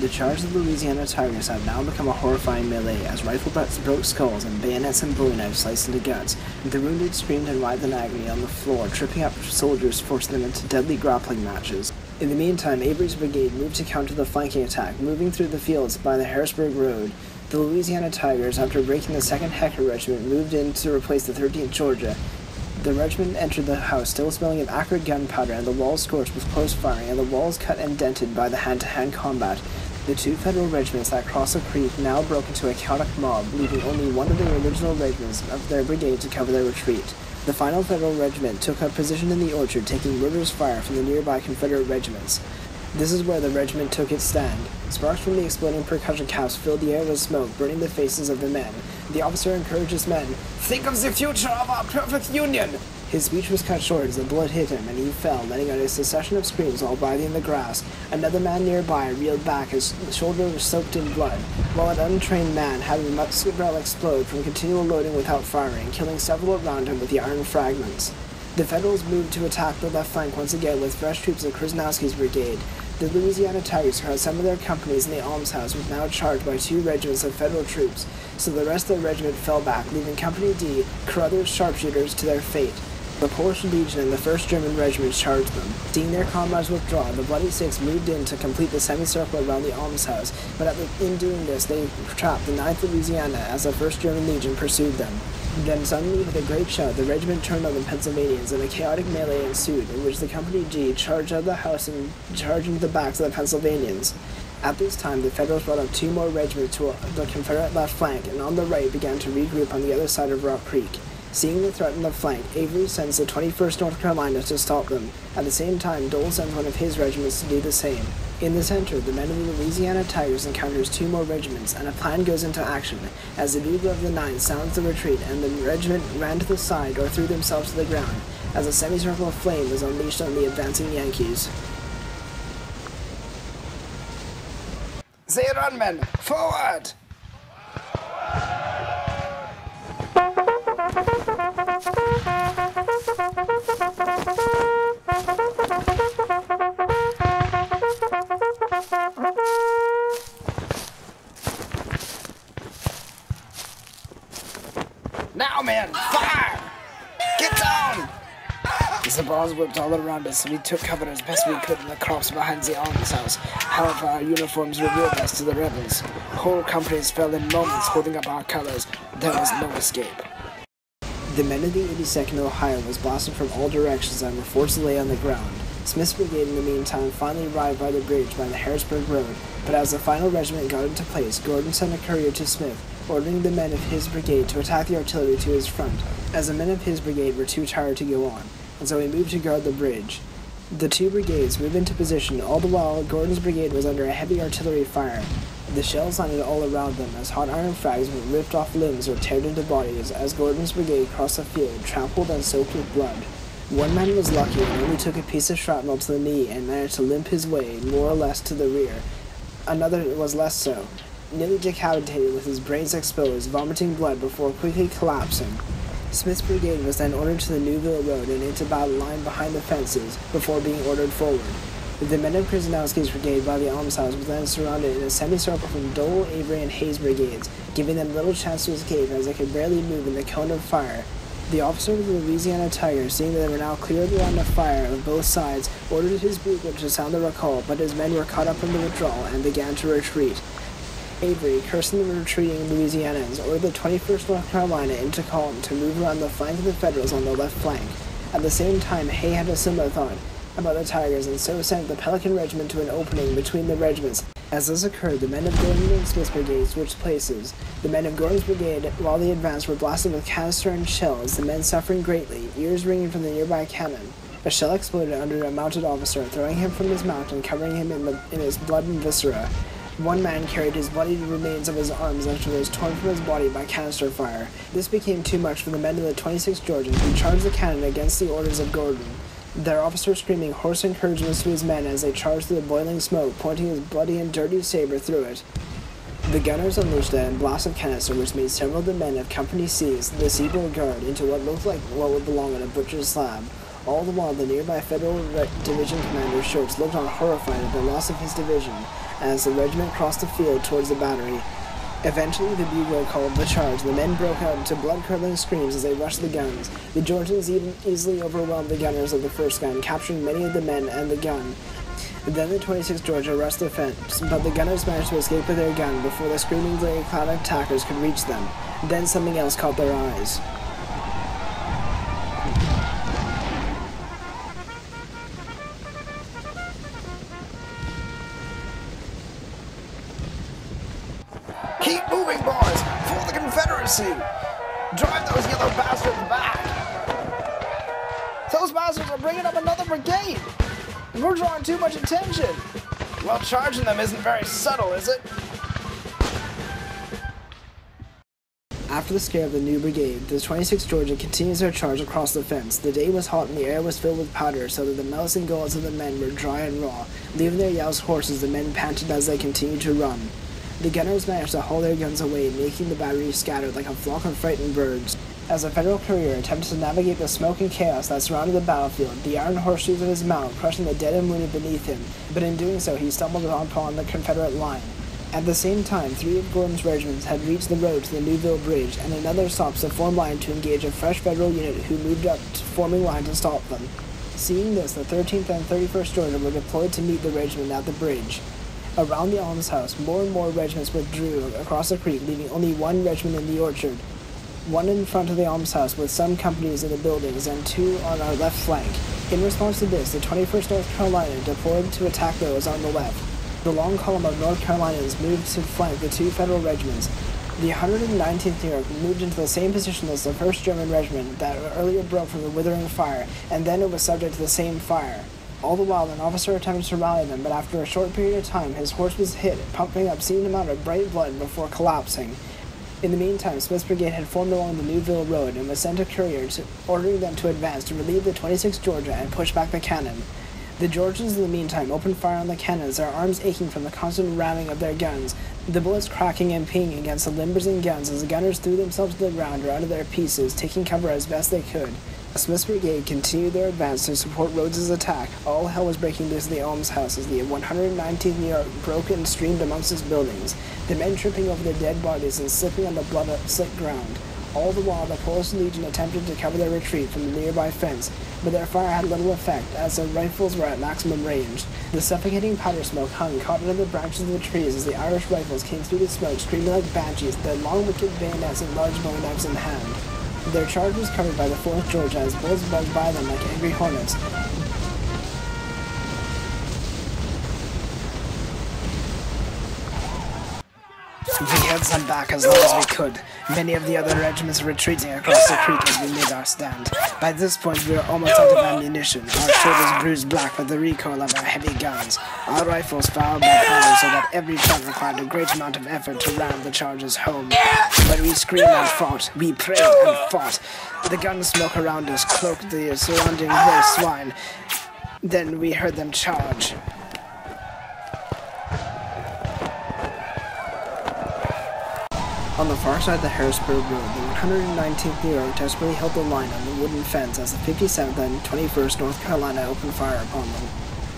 The charge of the Louisiana Tigers had now become a horrifying melee as rifle butts broke skulls and bayonets and bowie knives sliced into guts. The wounded screamed and writhed in agony on the floor, tripping up soldiers, forcing them into deadly grappling matches. In the meantime, Avery's brigade moved to counter the flanking attack, moving through the fields by the Harrisburg Road. The Louisiana Tigers, after breaking the 2nd Hecker Regiment, moved in to replace the 13th Georgia. The regiment entered the house still smelling of acrid gunpowder and the walls scorched with close firing and the walls cut and dented by the hand-to-hand combat. The two Federal regiments that crossed the creek now broke into a chaotic mob, leaving only one of the original regiments of their brigade to cover their retreat. The final Federal regiment took up position in the orchard, taking murderous fire from the nearby Confederate regiments. This is where the regiment took its stand. Sparks from the exploding percussion caps filled the air with smoke, burning the faces of the men. The officer encouraged his men, "Think of the future of our perfect union!" His speech was cut short as the bullet hit him, and he fell, letting out a succession of screams while writhing in the grass. Another man nearby reeled back, his shoulder was soaked in blood, while an untrained man had a musket barrel explode from continual loading without firing, killing several around him with the iron fragments. The Federals moved to attack the left flank once again with fresh troops of Krasnowski's brigade. The Louisiana Tigers, who had some of their companies in the almshouse, was now charged by two regiments of Federal troops, so the rest of the regiment fell back, leaving Company D, Carruthers' sharpshooters, to their fate. The Polish Legion and the 1st German Regiment charged them. Seeing their comrades withdraw, the Bloody Six moved in to complete the semicircle around the almshouse, but in doing this, they trapped the 9th Louisiana as the 1st German Legion pursued them. Then suddenly, with a great shout, the regiment turned on the Pennsylvanians, and a chaotic melee ensued, in which the Company G charged out of the house and charged into the backs of the Pennsylvanians. At this time, the Federals brought up two more regiments to the Confederate left flank, and on the right began to regroup on the other side of Rock Creek. Seeing the threat on the flank, Avery sends the 21st North Carolina to stop them. At the same time, Dole sends one of his regiments to do the same. In the center, the men of the Louisiana Tigers encounters two more regiments, and a plan goes into action, as the bugle of the 9th sounds the retreat, and the regiment ran to the side or threw themselves to the ground, as a semicircle of flame was unleashed on the advancing Yankees. Say it on, men! Forward! Now, man, fire! Get down! The Sabals whipped all around us, and we took cover as best we could in the crops behind the almshouse. However, our uniforms revealed us to the rebels. Whole companies fell in moments, holding up our colors. There was no escape. The men of the 82nd Ohio was blasted from all directions and were forced to lay on the ground. Smith's brigade, in the meantime, finally arrived by the bridge by the Harrisburg Road, but as the final regiment got into place, Gordon sent a courier to Smith, ordering the men of his brigade to attack the artillery to his front, as the men of his brigade were too tired to go on, and so he moved to guard the bridge. The two brigades moved into position, all the while Gordon's brigade was under a heavy artillery fire. The shells landed all around them as hot iron frags were ripped off limbs or teared into bodies as Gordon's brigade crossed the field, trampled and soaked with blood. One man was lucky and only took a piece of shrapnel to the knee and managed to limp his way, more or less, to the rear. Another was less so, nearly decapitated with his brains exposed, vomiting blood before quickly collapsing. Smith's brigade was then ordered to the Newville Road and into battle line behind the fences before being ordered forward. The men of Krasnowski's brigade by the almshouse was then surrounded in a semicircle from Dole, Avery, and Hayes' brigades, giving them little chance to escape as they could barely move in the cone of fire. The officer of the Louisiana Tigers, seeing that they were now clear of the line of fire of both sides, ordered his bugle to sound the recall, but his men were caught up in the withdrawal and began to retreat. Avery, cursing the retreating Louisianans, ordered the 21st North Carolina into column to move around the flank of the Federals on the left flank. At the same time, Hay had a similar thought about the Tigers and so sent the Pelican Regiment to an opening between the regiments. As this occurred, the men of Gordon and Smith's brigade switched places. The men of Gordon's brigade, while they advanced, were blasted with canister and shells, the men suffering greatly, ears ringing from the nearby cannon. A shell exploded under a mounted officer, throwing him from his mount and covering him in his blood and viscera. One man carried his bloodied remains of his arms after it was torn from his body by canister fire. This became too much for the men of the 26th Georgia, who charged the cannon against the orders of Gordon, their officer screaming hoarse encouragements to his men as they charged through the boiling smoke, pointing his bloody and dirty saber through it. The gunners unleashed a blast of canister which made several of the men of Company C's, the Seaboard Guard, into what looked like what would belong on a butcher's slab. All the while, the nearby Federal Division Commander Schultz looked on horrified at the loss of his division as the regiment crossed the field towards the battery. Eventually, the bugle called the charge. The men broke out into blood-curdling screams as they rushed the guns. The Georgians easily overwhelmed the gunners of the first gun, capturing many of the men and the gun. Then the 26th Georgia rushed the fence, but the gunners managed to escape with their gun before the screaming glare cloud of attackers could reach them. Then something else caught their eyes. Keep moving, boys, for the Confederacy! Drive those yellow bastards back! Those bastards are bringing up another brigade! We're drawing too much attention! Well, charging them isn't very subtle, is it? After the scare of the new brigade, the 26th Georgia continues their charge across the fence. The day was hot and the air was filled with powder, so that the mouths and gullets of the men were dry and raw. Leaving their yells hoarse, the men panted as they continued to run. The gunners managed to haul their guns away, making the battery scatter like a flock of frightened birds. As the Federal courier attempted to navigate the smoke and chaos that surrounded the battlefield, the iron horseshoes of his mount crushing the dead and wounded beneath him, but in doing so he stumbled upon the Confederate line. At the same time, three of Gordon's regiments had reached the road to the Newville Bridge, and another stopped to form line to engage a fresh Federal unit who moved up, forming line to stop them. Seeing this, the 13th and 31st Georgia were deployed to meet the regiment at the bridge. Around the almshouse, more and more regiments withdrew across the creek, leaving only one regiment in the orchard, one in front of the almshouse with some companies in the buildings, and two on our left flank. In response to this, the 21st North Carolina deployed to attack those on the left. The long column of North Carolinians moved to flank the two Federal regiments. The 119th New York moved into the same position as the 1st German Regiment that earlier broke from the withering fire, and then it was subject to the same fire. All the while, an officer attempted to rally them, but after a short period of time, his horse was hit, pumping an obscene amount of bright blood before collapsing. In the meantime, Smith's brigade had formed along the Newville Road and was sent a courier ordering them to advance to relieve the 26th Georgia and push back the cannon. The Georgians, in the meantime, opened fire on the cannons, their arms aching from the constant ramming of their guns, the bullets cracking and pinging against the limbers and guns as the gunners threw themselves to the ground or out of their pieces, taking cover as best they could. Smith's brigade continued their advance to support Rodes's attack. All hell was breaking loose in the almshouse as the 119th New York broke and streamed amongst its buildings, the men tripping over their dead bodies and slipping on the blood-slicked ground. All the while, the Polish Legion attempted to cover their retreat from the nearby fence, but their fire had little effect, as their rifles were at maximum range. The suffocating powder smoke hung caught under the branches of the trees as the Irish Rifles came through the smoke, screaming like banshees, their long wicked bayonets and large bowie knives in hand. Their charge was covered by the 4th Georgia as bullets buzzed by them like angry hornets. We began sent back as long as we could, many of the other regiments retreating across the creek as we made our stand. By this point we were almost out of ammunition, our shoulders bruised black with the recoil of our heavy guns, our rifles fouled by powder so that every shot required a great amount of effort to ram the charges home. But we screamed and fought, we prayed and fought. The gun smoke around us cloaked the surrounding gray swine. Then we heard them charge. On the far side of the Harrisburg Road, the 119th New York desperately held the line on the wooden fence as the 57th and 21st North Carolina opened fire upon them.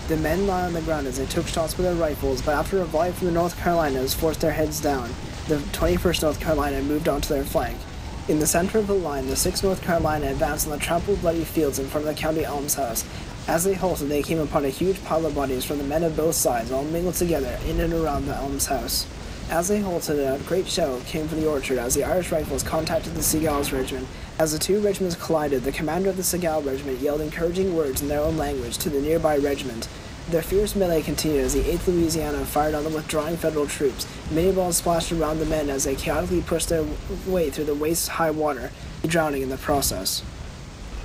The men lay on the ground as they took shots with their rifles, but after a volley from the North Carolinas forced their heads down, the 21st North Carolina moved onto their flank. In the center of the line, the 6th North Carolina advanced on the trampled bloody fields in front of the county almshouse. As they halted, they came upon a huge pile of bodies from the men of both sides, all mingled together in and around the almshouse. As they halted, a great shout came from the orchard as the Irish Rifles contacted the Seagulls Regiment. As the two regiments collided, the commander of the Seagull Regiment yelled encouraging words in their own language to the nearby regiment. Their fierce melee continued as the 8th Louisiana fired on the withdrawing Federal troops. Many balls splashed around the men as they chaotically pushed their way through the waist-high water, drowning in the process.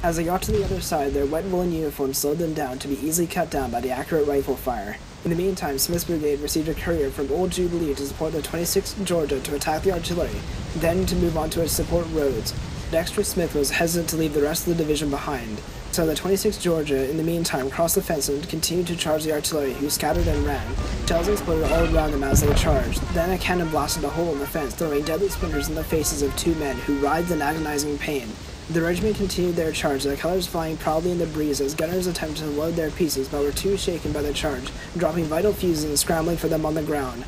As they got to the other side, their wet woolen uniforms slowed them down to be easily cut down by the accurate rifle fire. In the meantime, Smith's brigade received a courier from Old Jubilee to support the 26th Georgia to attack the artillery, then to move on to support Rhodes. Dexter Smith was hesitant to leave the rest of the division behind, so the 26th Georgia, in the meantime, crossed the fence and continued to charge the artillery, who scattered and ran. Shells exploded all around them as they charged. Then a cannon blasted a hole in the fence, throwing deadly splinters in the faces of two men who writhed in agonizing pain. The regiment continued their charge, their colors flying proudly in the breeze as gunners attempted to load their pieces but were too shaken by the charge, dropping vital fuses and scrambling for them on the ground.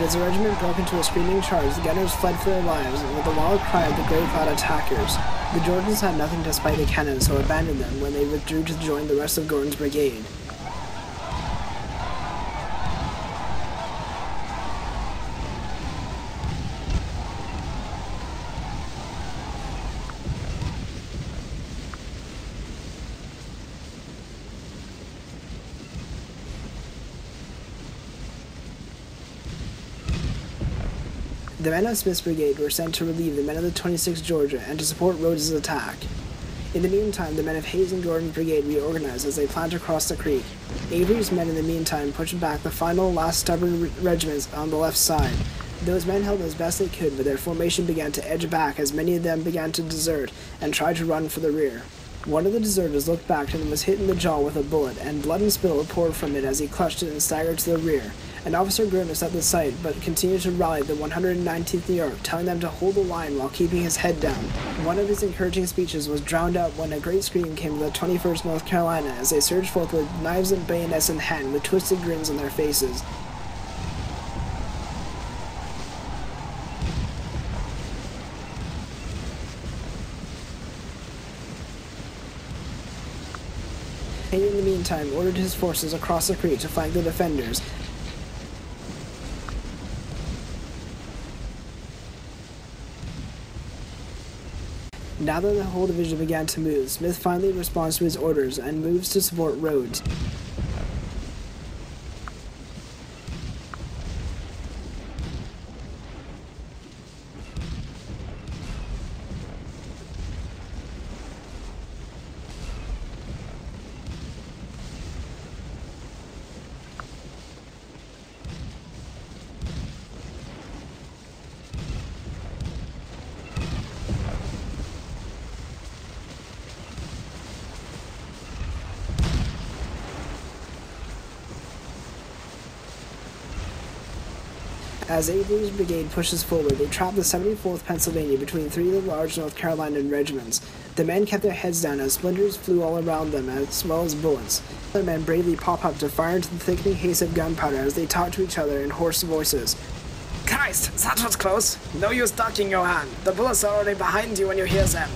As the regiment broke into a screaming charge, the gunners fled for their lives with a wild cry of the grey-clad attackers. The Georgians had nothing to spite the cannon, so abandoned them when they withdrew to join the rest of Gordon's brigade. The men of Smith's brigade were sent to relieve the men of the 26th Georgia and to support Rhodes's attack. In the meantime, the men of Hayes and Gordon's brigade reorganized as they planned to cross the creek. Avery's men in the meantime pushed back the final, last stubborn regiments on the left side. Those men held as best they could, but their formation began to edge back as many of them began to desert and tried to run for the rear. One of the deserters looked back and was hit in the jaw with a bullet, and blood and spittle poured from it as he clutched it and staggered to the rear. An officer grimaced at the sight, but continued to rally the 119th New York, telling them to hold the line while keeping his head down. One of his encouraging speeches was drowned out when a great scream came to the 21st North Carolina as they surged forth with knives and bayonets in hand, with twisted grins on their faces. Hayes, in the meantime, ordered his forces across the creek to flank the defenders. Now that the whole division began to move, Smith finally responds to his orders and moves to support Rhodes. As 8th Blue's brigade pushes forward, they trapped the 74th Pennsylvania between three large North Carolina regiments. The men kept their heads down as splinters flew all around them, as well as bullets. Other men bravely pop up to fire into the thickening haze of gunpowder as they talk to each other in hoarse voices. "Christ, that was close. No use ducking, Johann. The bullets are already behind you when you hear them.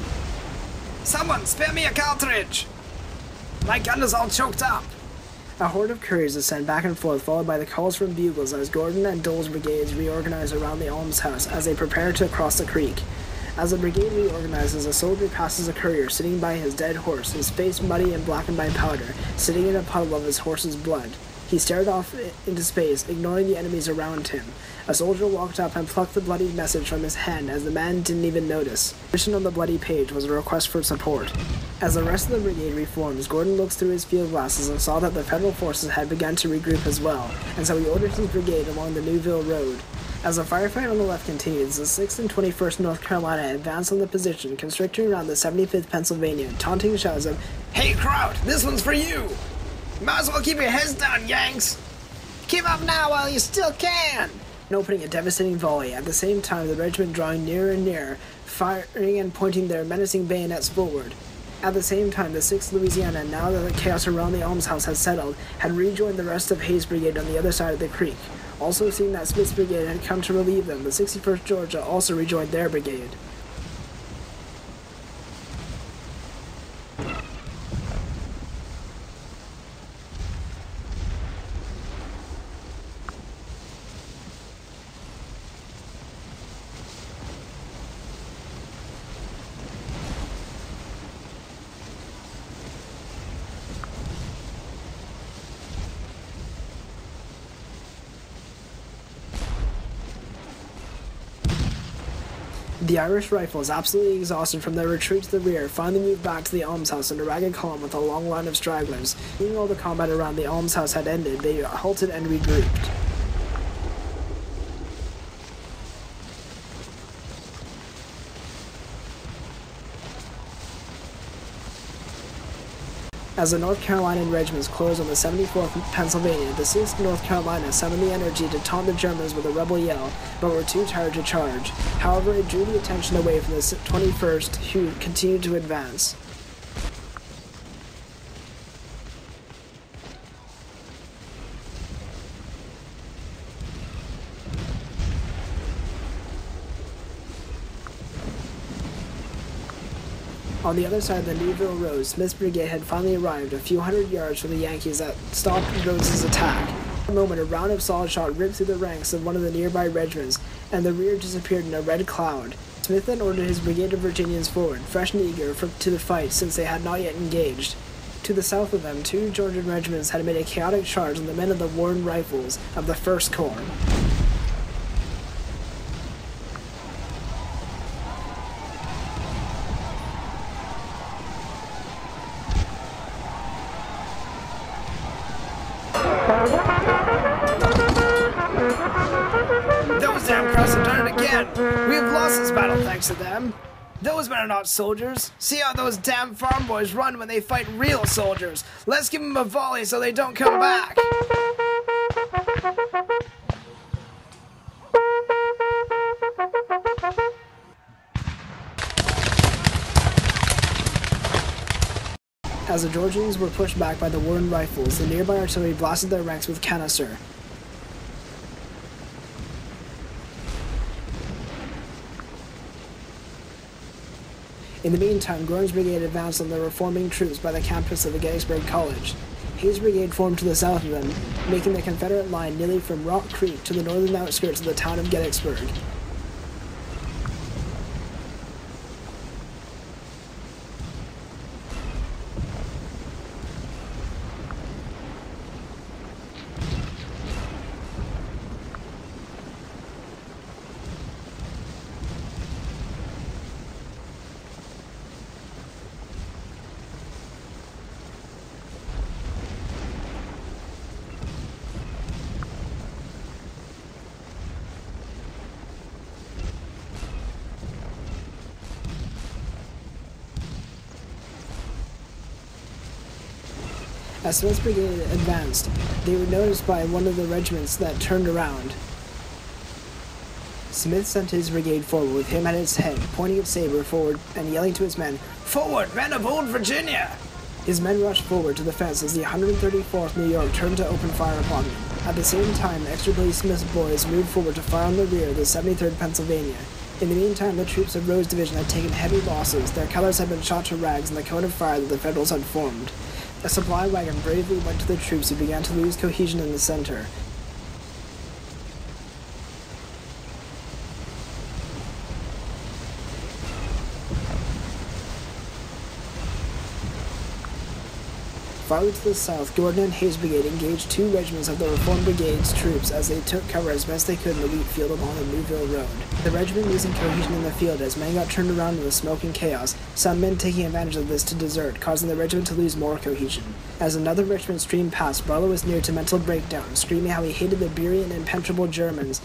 Someone, spare me a cartridge! My gun is all choked up." A horde of couriers is sent back and forth, followed by the calls from bugles as Gordon and Dole's brigades reorganize around the almshouse as they prepare to cross the creek. As the brigade reorganizes, a soldier passes a courier sitting by his dead horse, his face muddy and blackened by powder, sitting in a puddle of his horse's blood. He stared off into space, ignoring the enemies around him. A soldier walked up and plucked the bloody message from his hand, as the man didn't even notice. Written on the bloody page was a request for support. As the rest of the brigade reforms, Gordon looked through his field glasses and saw that the Federal forces had begun to regroup as well, and so he ordered his brigade along the Newville Road. As the firefight on the left continues, the 6th and 21st North Carolina advanced on the position, constricting around the 75th Pennsylvania, taunting shouts of, "Hey crowd, this one's for you! Might as well keep your heads down, Yanks! Keep up now while you still can!" And opening a devastating volley, at the same time the regiment drawing nearer and nearer, firing and pointing their menacing bayonets forward. At the same time, the 6th Louisiana, now that the chaos around the almshouse had settled, had rejoined the rest of Hayes' brigade on the other side of the creek. Also seeing that Smith's brigade had come to relieve them, the 61st Georgia also rejoined their brigade. The Irish Rifles, absolutely exhausted from their retreat to the rear, finally moved back to the almshouse in a ragged column with a long line of stragglers. Seeing all the combat around the almshouse had ended, they halted and regrouped. As the North Carolina regiments closed on the 74th Pennsylvania, the 6th North Carolina summoned the energy to taunt the Germans with a rebel yell, but were too tired to charge. However, it drew the attention away from the 21st, who continued to advance. On the other side of the Newville Road, Smith's brigade had finally arrived a few hundred yards from the Yankees that stopped Rhodes's attack. In a moment, a round of solid shot ripped through the ranks of one of the nearby regiments, and the rear disappeared in a red cloud. Smith then ordered his brigade of Virginians forward, fresh and eager to the fight since they had not yet engaged. To the south of them, two Georgian regiments had made a chaotic charge on the men of the Warren Rifles of the 1st Corps. To them. Those men are not soldiers. See how those damn farm boys run when they fight real soldiers. Let's give them a volley so they don't come back. As the Georgians were pushed back by the Warren Rifles, the nearby artillery blasted their ranks with canister. In the meantime, Gordon's brigade advanced on the reforming troops by the campus of the Gettysburg College. Hayes' brigade formed to the south of them, making the Confederate line nearly from Rock Creek to the northern outskirts of the town of Gettysburg. As Smith's brigade advanced, they were noticed by one of the regiments that turned around. Smith sent his brigade forward with him at its head, pointing its saber forward and yelling to his men, "Forward, men of old Virginia!" His men rushed forward to the fence as the 134th New York turned to open fire upon them. At the same time, Extra Billy Smith's boys moved forward to fire on the rear of the 73rd Pennsylvania. In the meantime, the troops of Rowe's division had taken heavy losses, their colors had been shot to rags in the cone of fire that the Federals had formed. A supply wagon bravely went to the troops who began to lose cohesion in the center. Farther to the south, Gordon and Hayes' brigade engaged two regiments of the Reformed Brigade's troops as they took cover as best they could in the wheat field along the Newville Road. The regiment losing cohesion in the field as men got turned around in the smoke and chaos, some men taking advantage of this to desert, causing the regiment to lose more cohesion. As another regiment streamed past, Barlow was near to mental breakdown, screaming how he hated the beery and impenetrable Germans.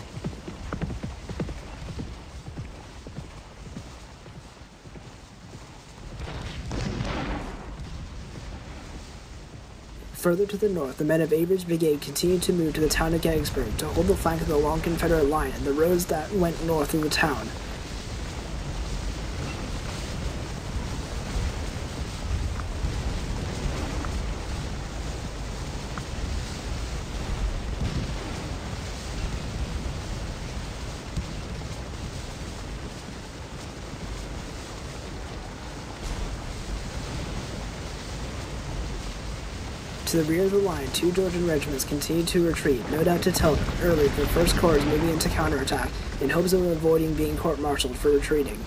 Further to the north, the men of Avery's brigade continued to move to the town of Gettysburg to hold the flank of the long Confederate line and the roads that went north through the town. To the rear of the line, two Georgian regiments continued to retreat, no doubt to Telden, early for the First Corps moving into counterattack, in hopes of avoiding being court-martialed for retreating.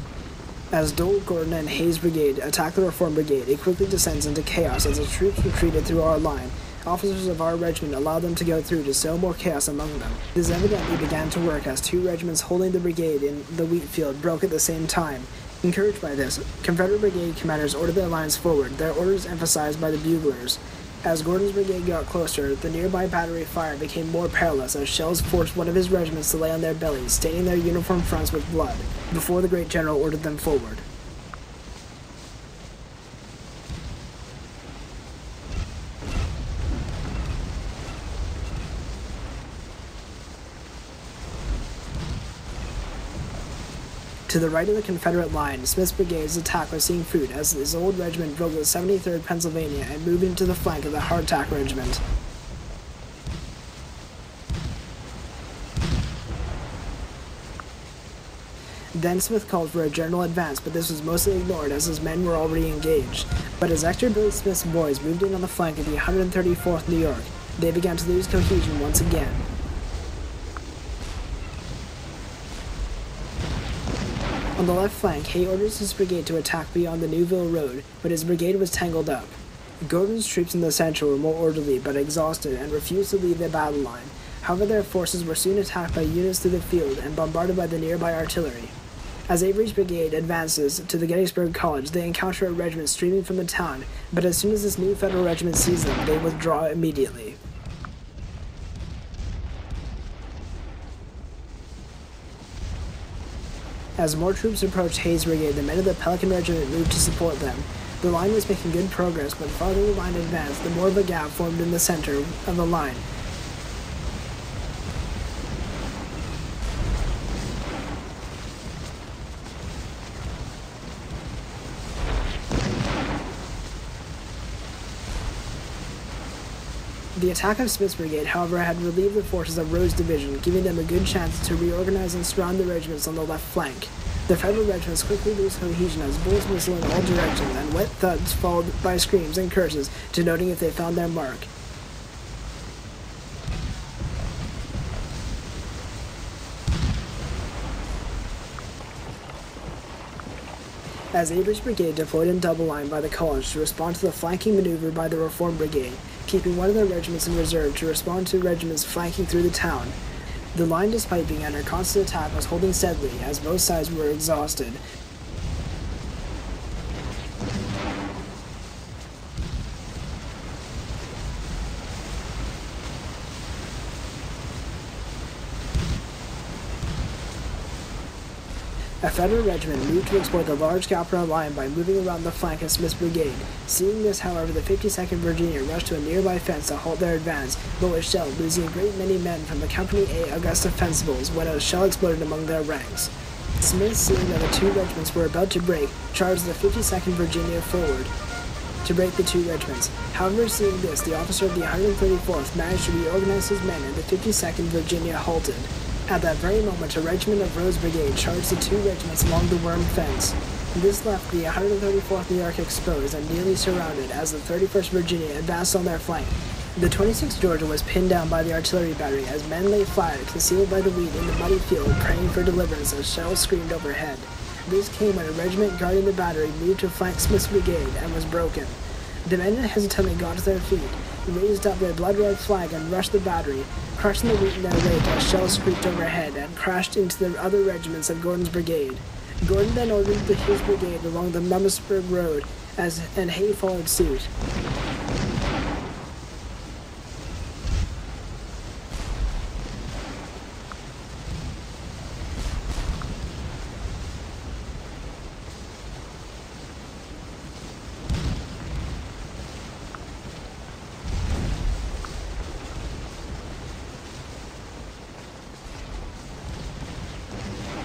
As Dole, Gordon, and Hayes' brigade attack the Reform Brigade, it quickly descends into chaos as the troops retreated through our line. Officers of our regiment allowed them to go through to sow more chaos among them. This evidently began to work as two regiments holding the brigade in the wheat field broke at the same time. Encouraged by this, Confederate brigade commanders ordered their lines forward, their orders emphasized by the buglers. As Gordon's brigade got closer, the nearby battery fire became more perilous as shells forced one of his regiments to lay on their bellies, staining their uniform fronts with blood, before the great general ordered them forward. To the right of the Confederate line, Smith's brigade's attack was seeing fruit as his old regiment broke the 73rd Pennsylvania and moved into the flank of the Hardtack Regiment. Then Smith called for a general advance, but this was mostly ignored as his men were already engaged. But as Extra Billy Smith's boys moved in on the flank of the 134th New York, they began to lose cohesion once again. On the left flank, Hay orders his brigade to attack beyond the Newville Road, but his brigade was tangled up. Gordon's troops in the center were more orderly but exhausted and refused to leave their battle line. However, their forces were soon attacked by units through the field and bombarded by the nearby artillery. As Avery's brigade advances to the Gettysburg College, they encounter a regiment streaming from the town, but as soon as this new Federal regiment sees them, they withdraw immediately. As more troops approached Hayes' brigade, the men of the Pelican Regiment moved to support them. The line was making good progress, but farther the line advanced, the more of a gap formed in the center of the line. The attack of Smith's brigade, however, had relieved the forces of Rowe's division, giving them a good chance to reorganize and surround the regiments on the left flank. The Federal regiments quickly lose cohesion as bullets whistle in all directions and wet thuds followed by screams and curses, denoting if they found their mark. As Avery's brigade deployed in double line by the college to respond to the flanking maneuver by the Reform Brigade, keeping one of their regiments in reserve to respond to regiments flanking through the town. The line, despite being under constant attack, was holding steadily, as both sides were exhausted. A Federal regiment moved to exploit the large Scalper line by moving around the flank of Smith's brigade. Seeing this, however, the 52nd Virginia rushed to a nearby fence to halt their advance, but was shelled, losing a great many men from the Company A Augusta Fencibles when a shell exploded among their ranks. Smith, seeing that the two regiments were about to break, charged the 52nd Virginia forward to break the two regiments. However, seeing this, the officer of the 134th managed to reorganize his men and the 52nd Virginia halted. At that very moment, a regiment of Rose Brigade charged the two regiments along the worm fence. This left the 134th New York exposed and nearly surrounded as the 31st Virginia advanced on their flank. The 26th Georgia was pinned down by the artillery battery as men lay flat, concealed by the weed in the muddy field, praying for deliverance as shells screamed overhead. This came when a regiment guarding the battery moved to flank Smith's brigade and was broken. The men hesitantly got to their feet, raised up their blood-red flag and rushed the battery, crushing the wheat in their wake as shells screeched overhead and crashed into the other regiments of Gordon's brigade. Gordon then ordered his brigade along the Mummasburg Road, and Hay followed suit.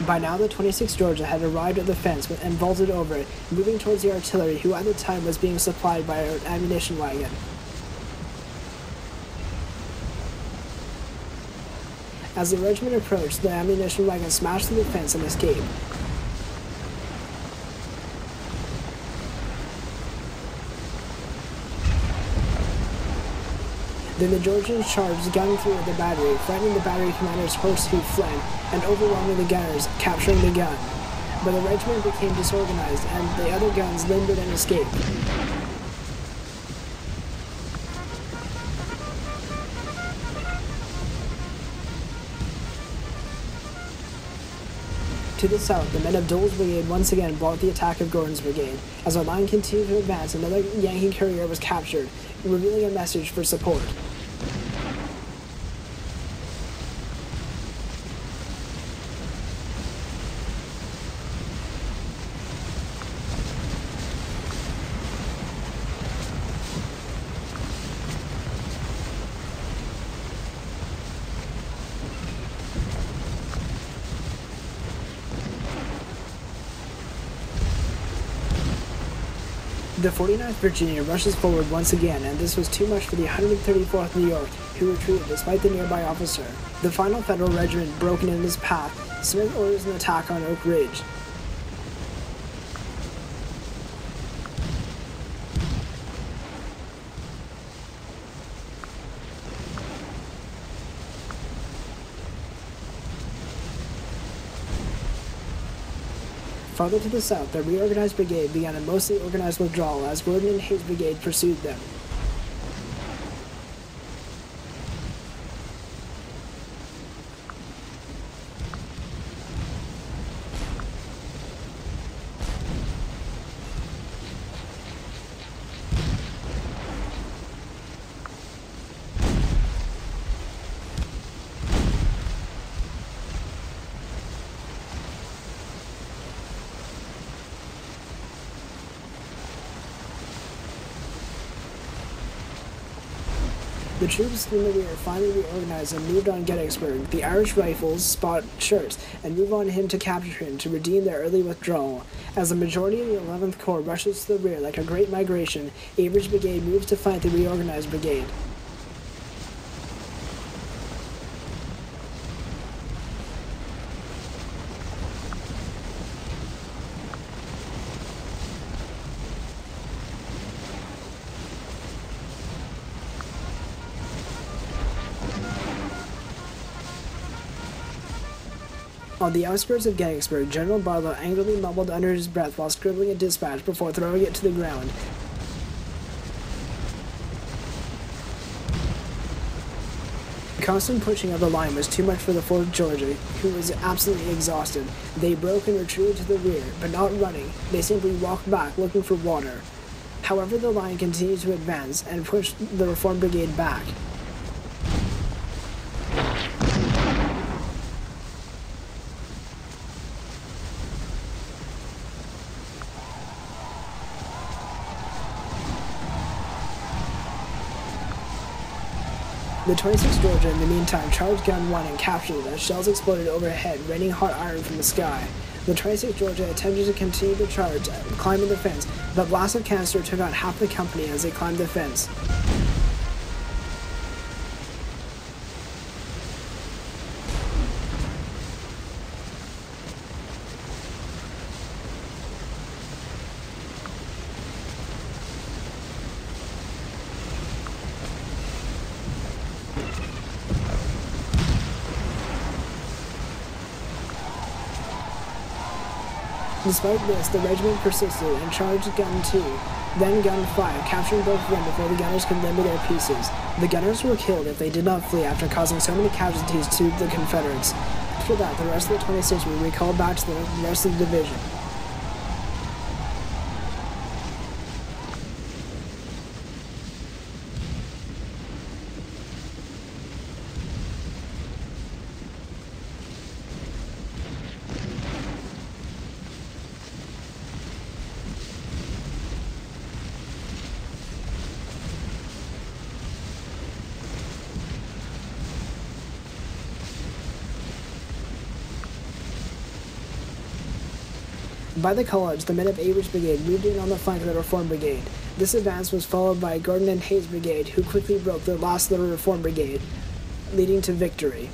By now, the 26th Georgia had arrived at the fence and vaulted over it, moving towards the artillery, who at the time was being supplied by an ammunition wagon. As the regiment approached, the ammunition wagon smashed through the fence and escaped. Then the Georgians charged, gunning through at the battery, frightening the battery commander's horse who fled, and overwhelming the gunners, capturing the gun. But the regiment became disorganized, and the other guns lingered and escaped. To the south, the men of Dole's brigade once again blocked the attack of Gordon's brigade. As our line continued to advance, another Yankee courier was captured, revealing a message for support. The 49th Virginia rushes forward once again, and this was too much for the 134th New York, who retreated despite the nearby officer. The final Federal regiment broken in his path, Smith orders an attack on Oak Ridge. Farther to the south, the reorganized brigade began a mostly organized withdrawal as Gordon and Hay's brigade pursued them. The troops in the rear finally reorganized and moved on Gettysburg. The Irish Rifles spot Schurz and move on him to capture him to redeem their early withdrawal. As the majority of the 11th Corps rushes to the rear like a great migration, Avery's brigade moves to fight the reorganized brigade. On the outskirts of Gettysburg, General Barlow angrily mumbled under his breath while scribbling a dispatch before throwing it to the ground. The constant pushing of the line was too much for the 4th Georgia, who was absolutely exhausted. They broke and retreated to the rear, but not running, they simply walked back looking for water. However, the line continued to advance and pushed the Reform Brigade back. The 26th Georgia, in the meantime, charged gun one and captured it as shells exploded overhead, raining hot iron from the sky. The 26th Georgia attempted to continue the charge, climbing the fence, but blasts of canister took out half the company as they climbed the fence. Despite this, the regiment persisted and charged gun 2, then gun 5, capturing both of them before the gunners could limber their pieces. The gunners were killed if they did not flee after causing so many casualties to the Confederates. After that, the rest of the 26th were recalled back to the rest of the division. By the colors, the men of Avery's brigade moved in on the flank of the Reform Brigade. This advance was followed by Gordon and Hayes' brigade, who quickly broke the loss of the Reform Brigade, leading to victory.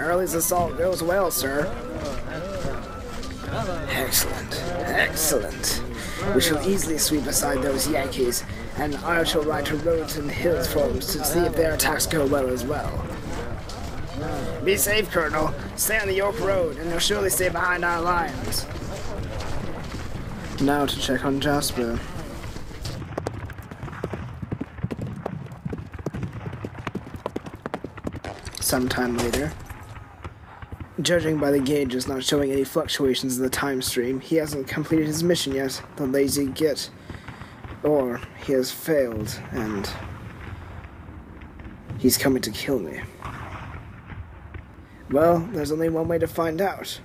Early's assault goes well, sir. Excellent, excellent. We shall easily sweep aside those Yankees, and I shall ride to roads and hills for them to see if their attacks go well as well. Be safe, Colonel. Stay on the York Road, and you'll surely stay behind our lines. Now to check on Jasper. Sometime later. Judging by the gauges not showing any fluctuations in the time stream, he hasn't completed his mission yet, the lazy git, or he has failed, and he's coming to kill me. Well, there's only one way to find out.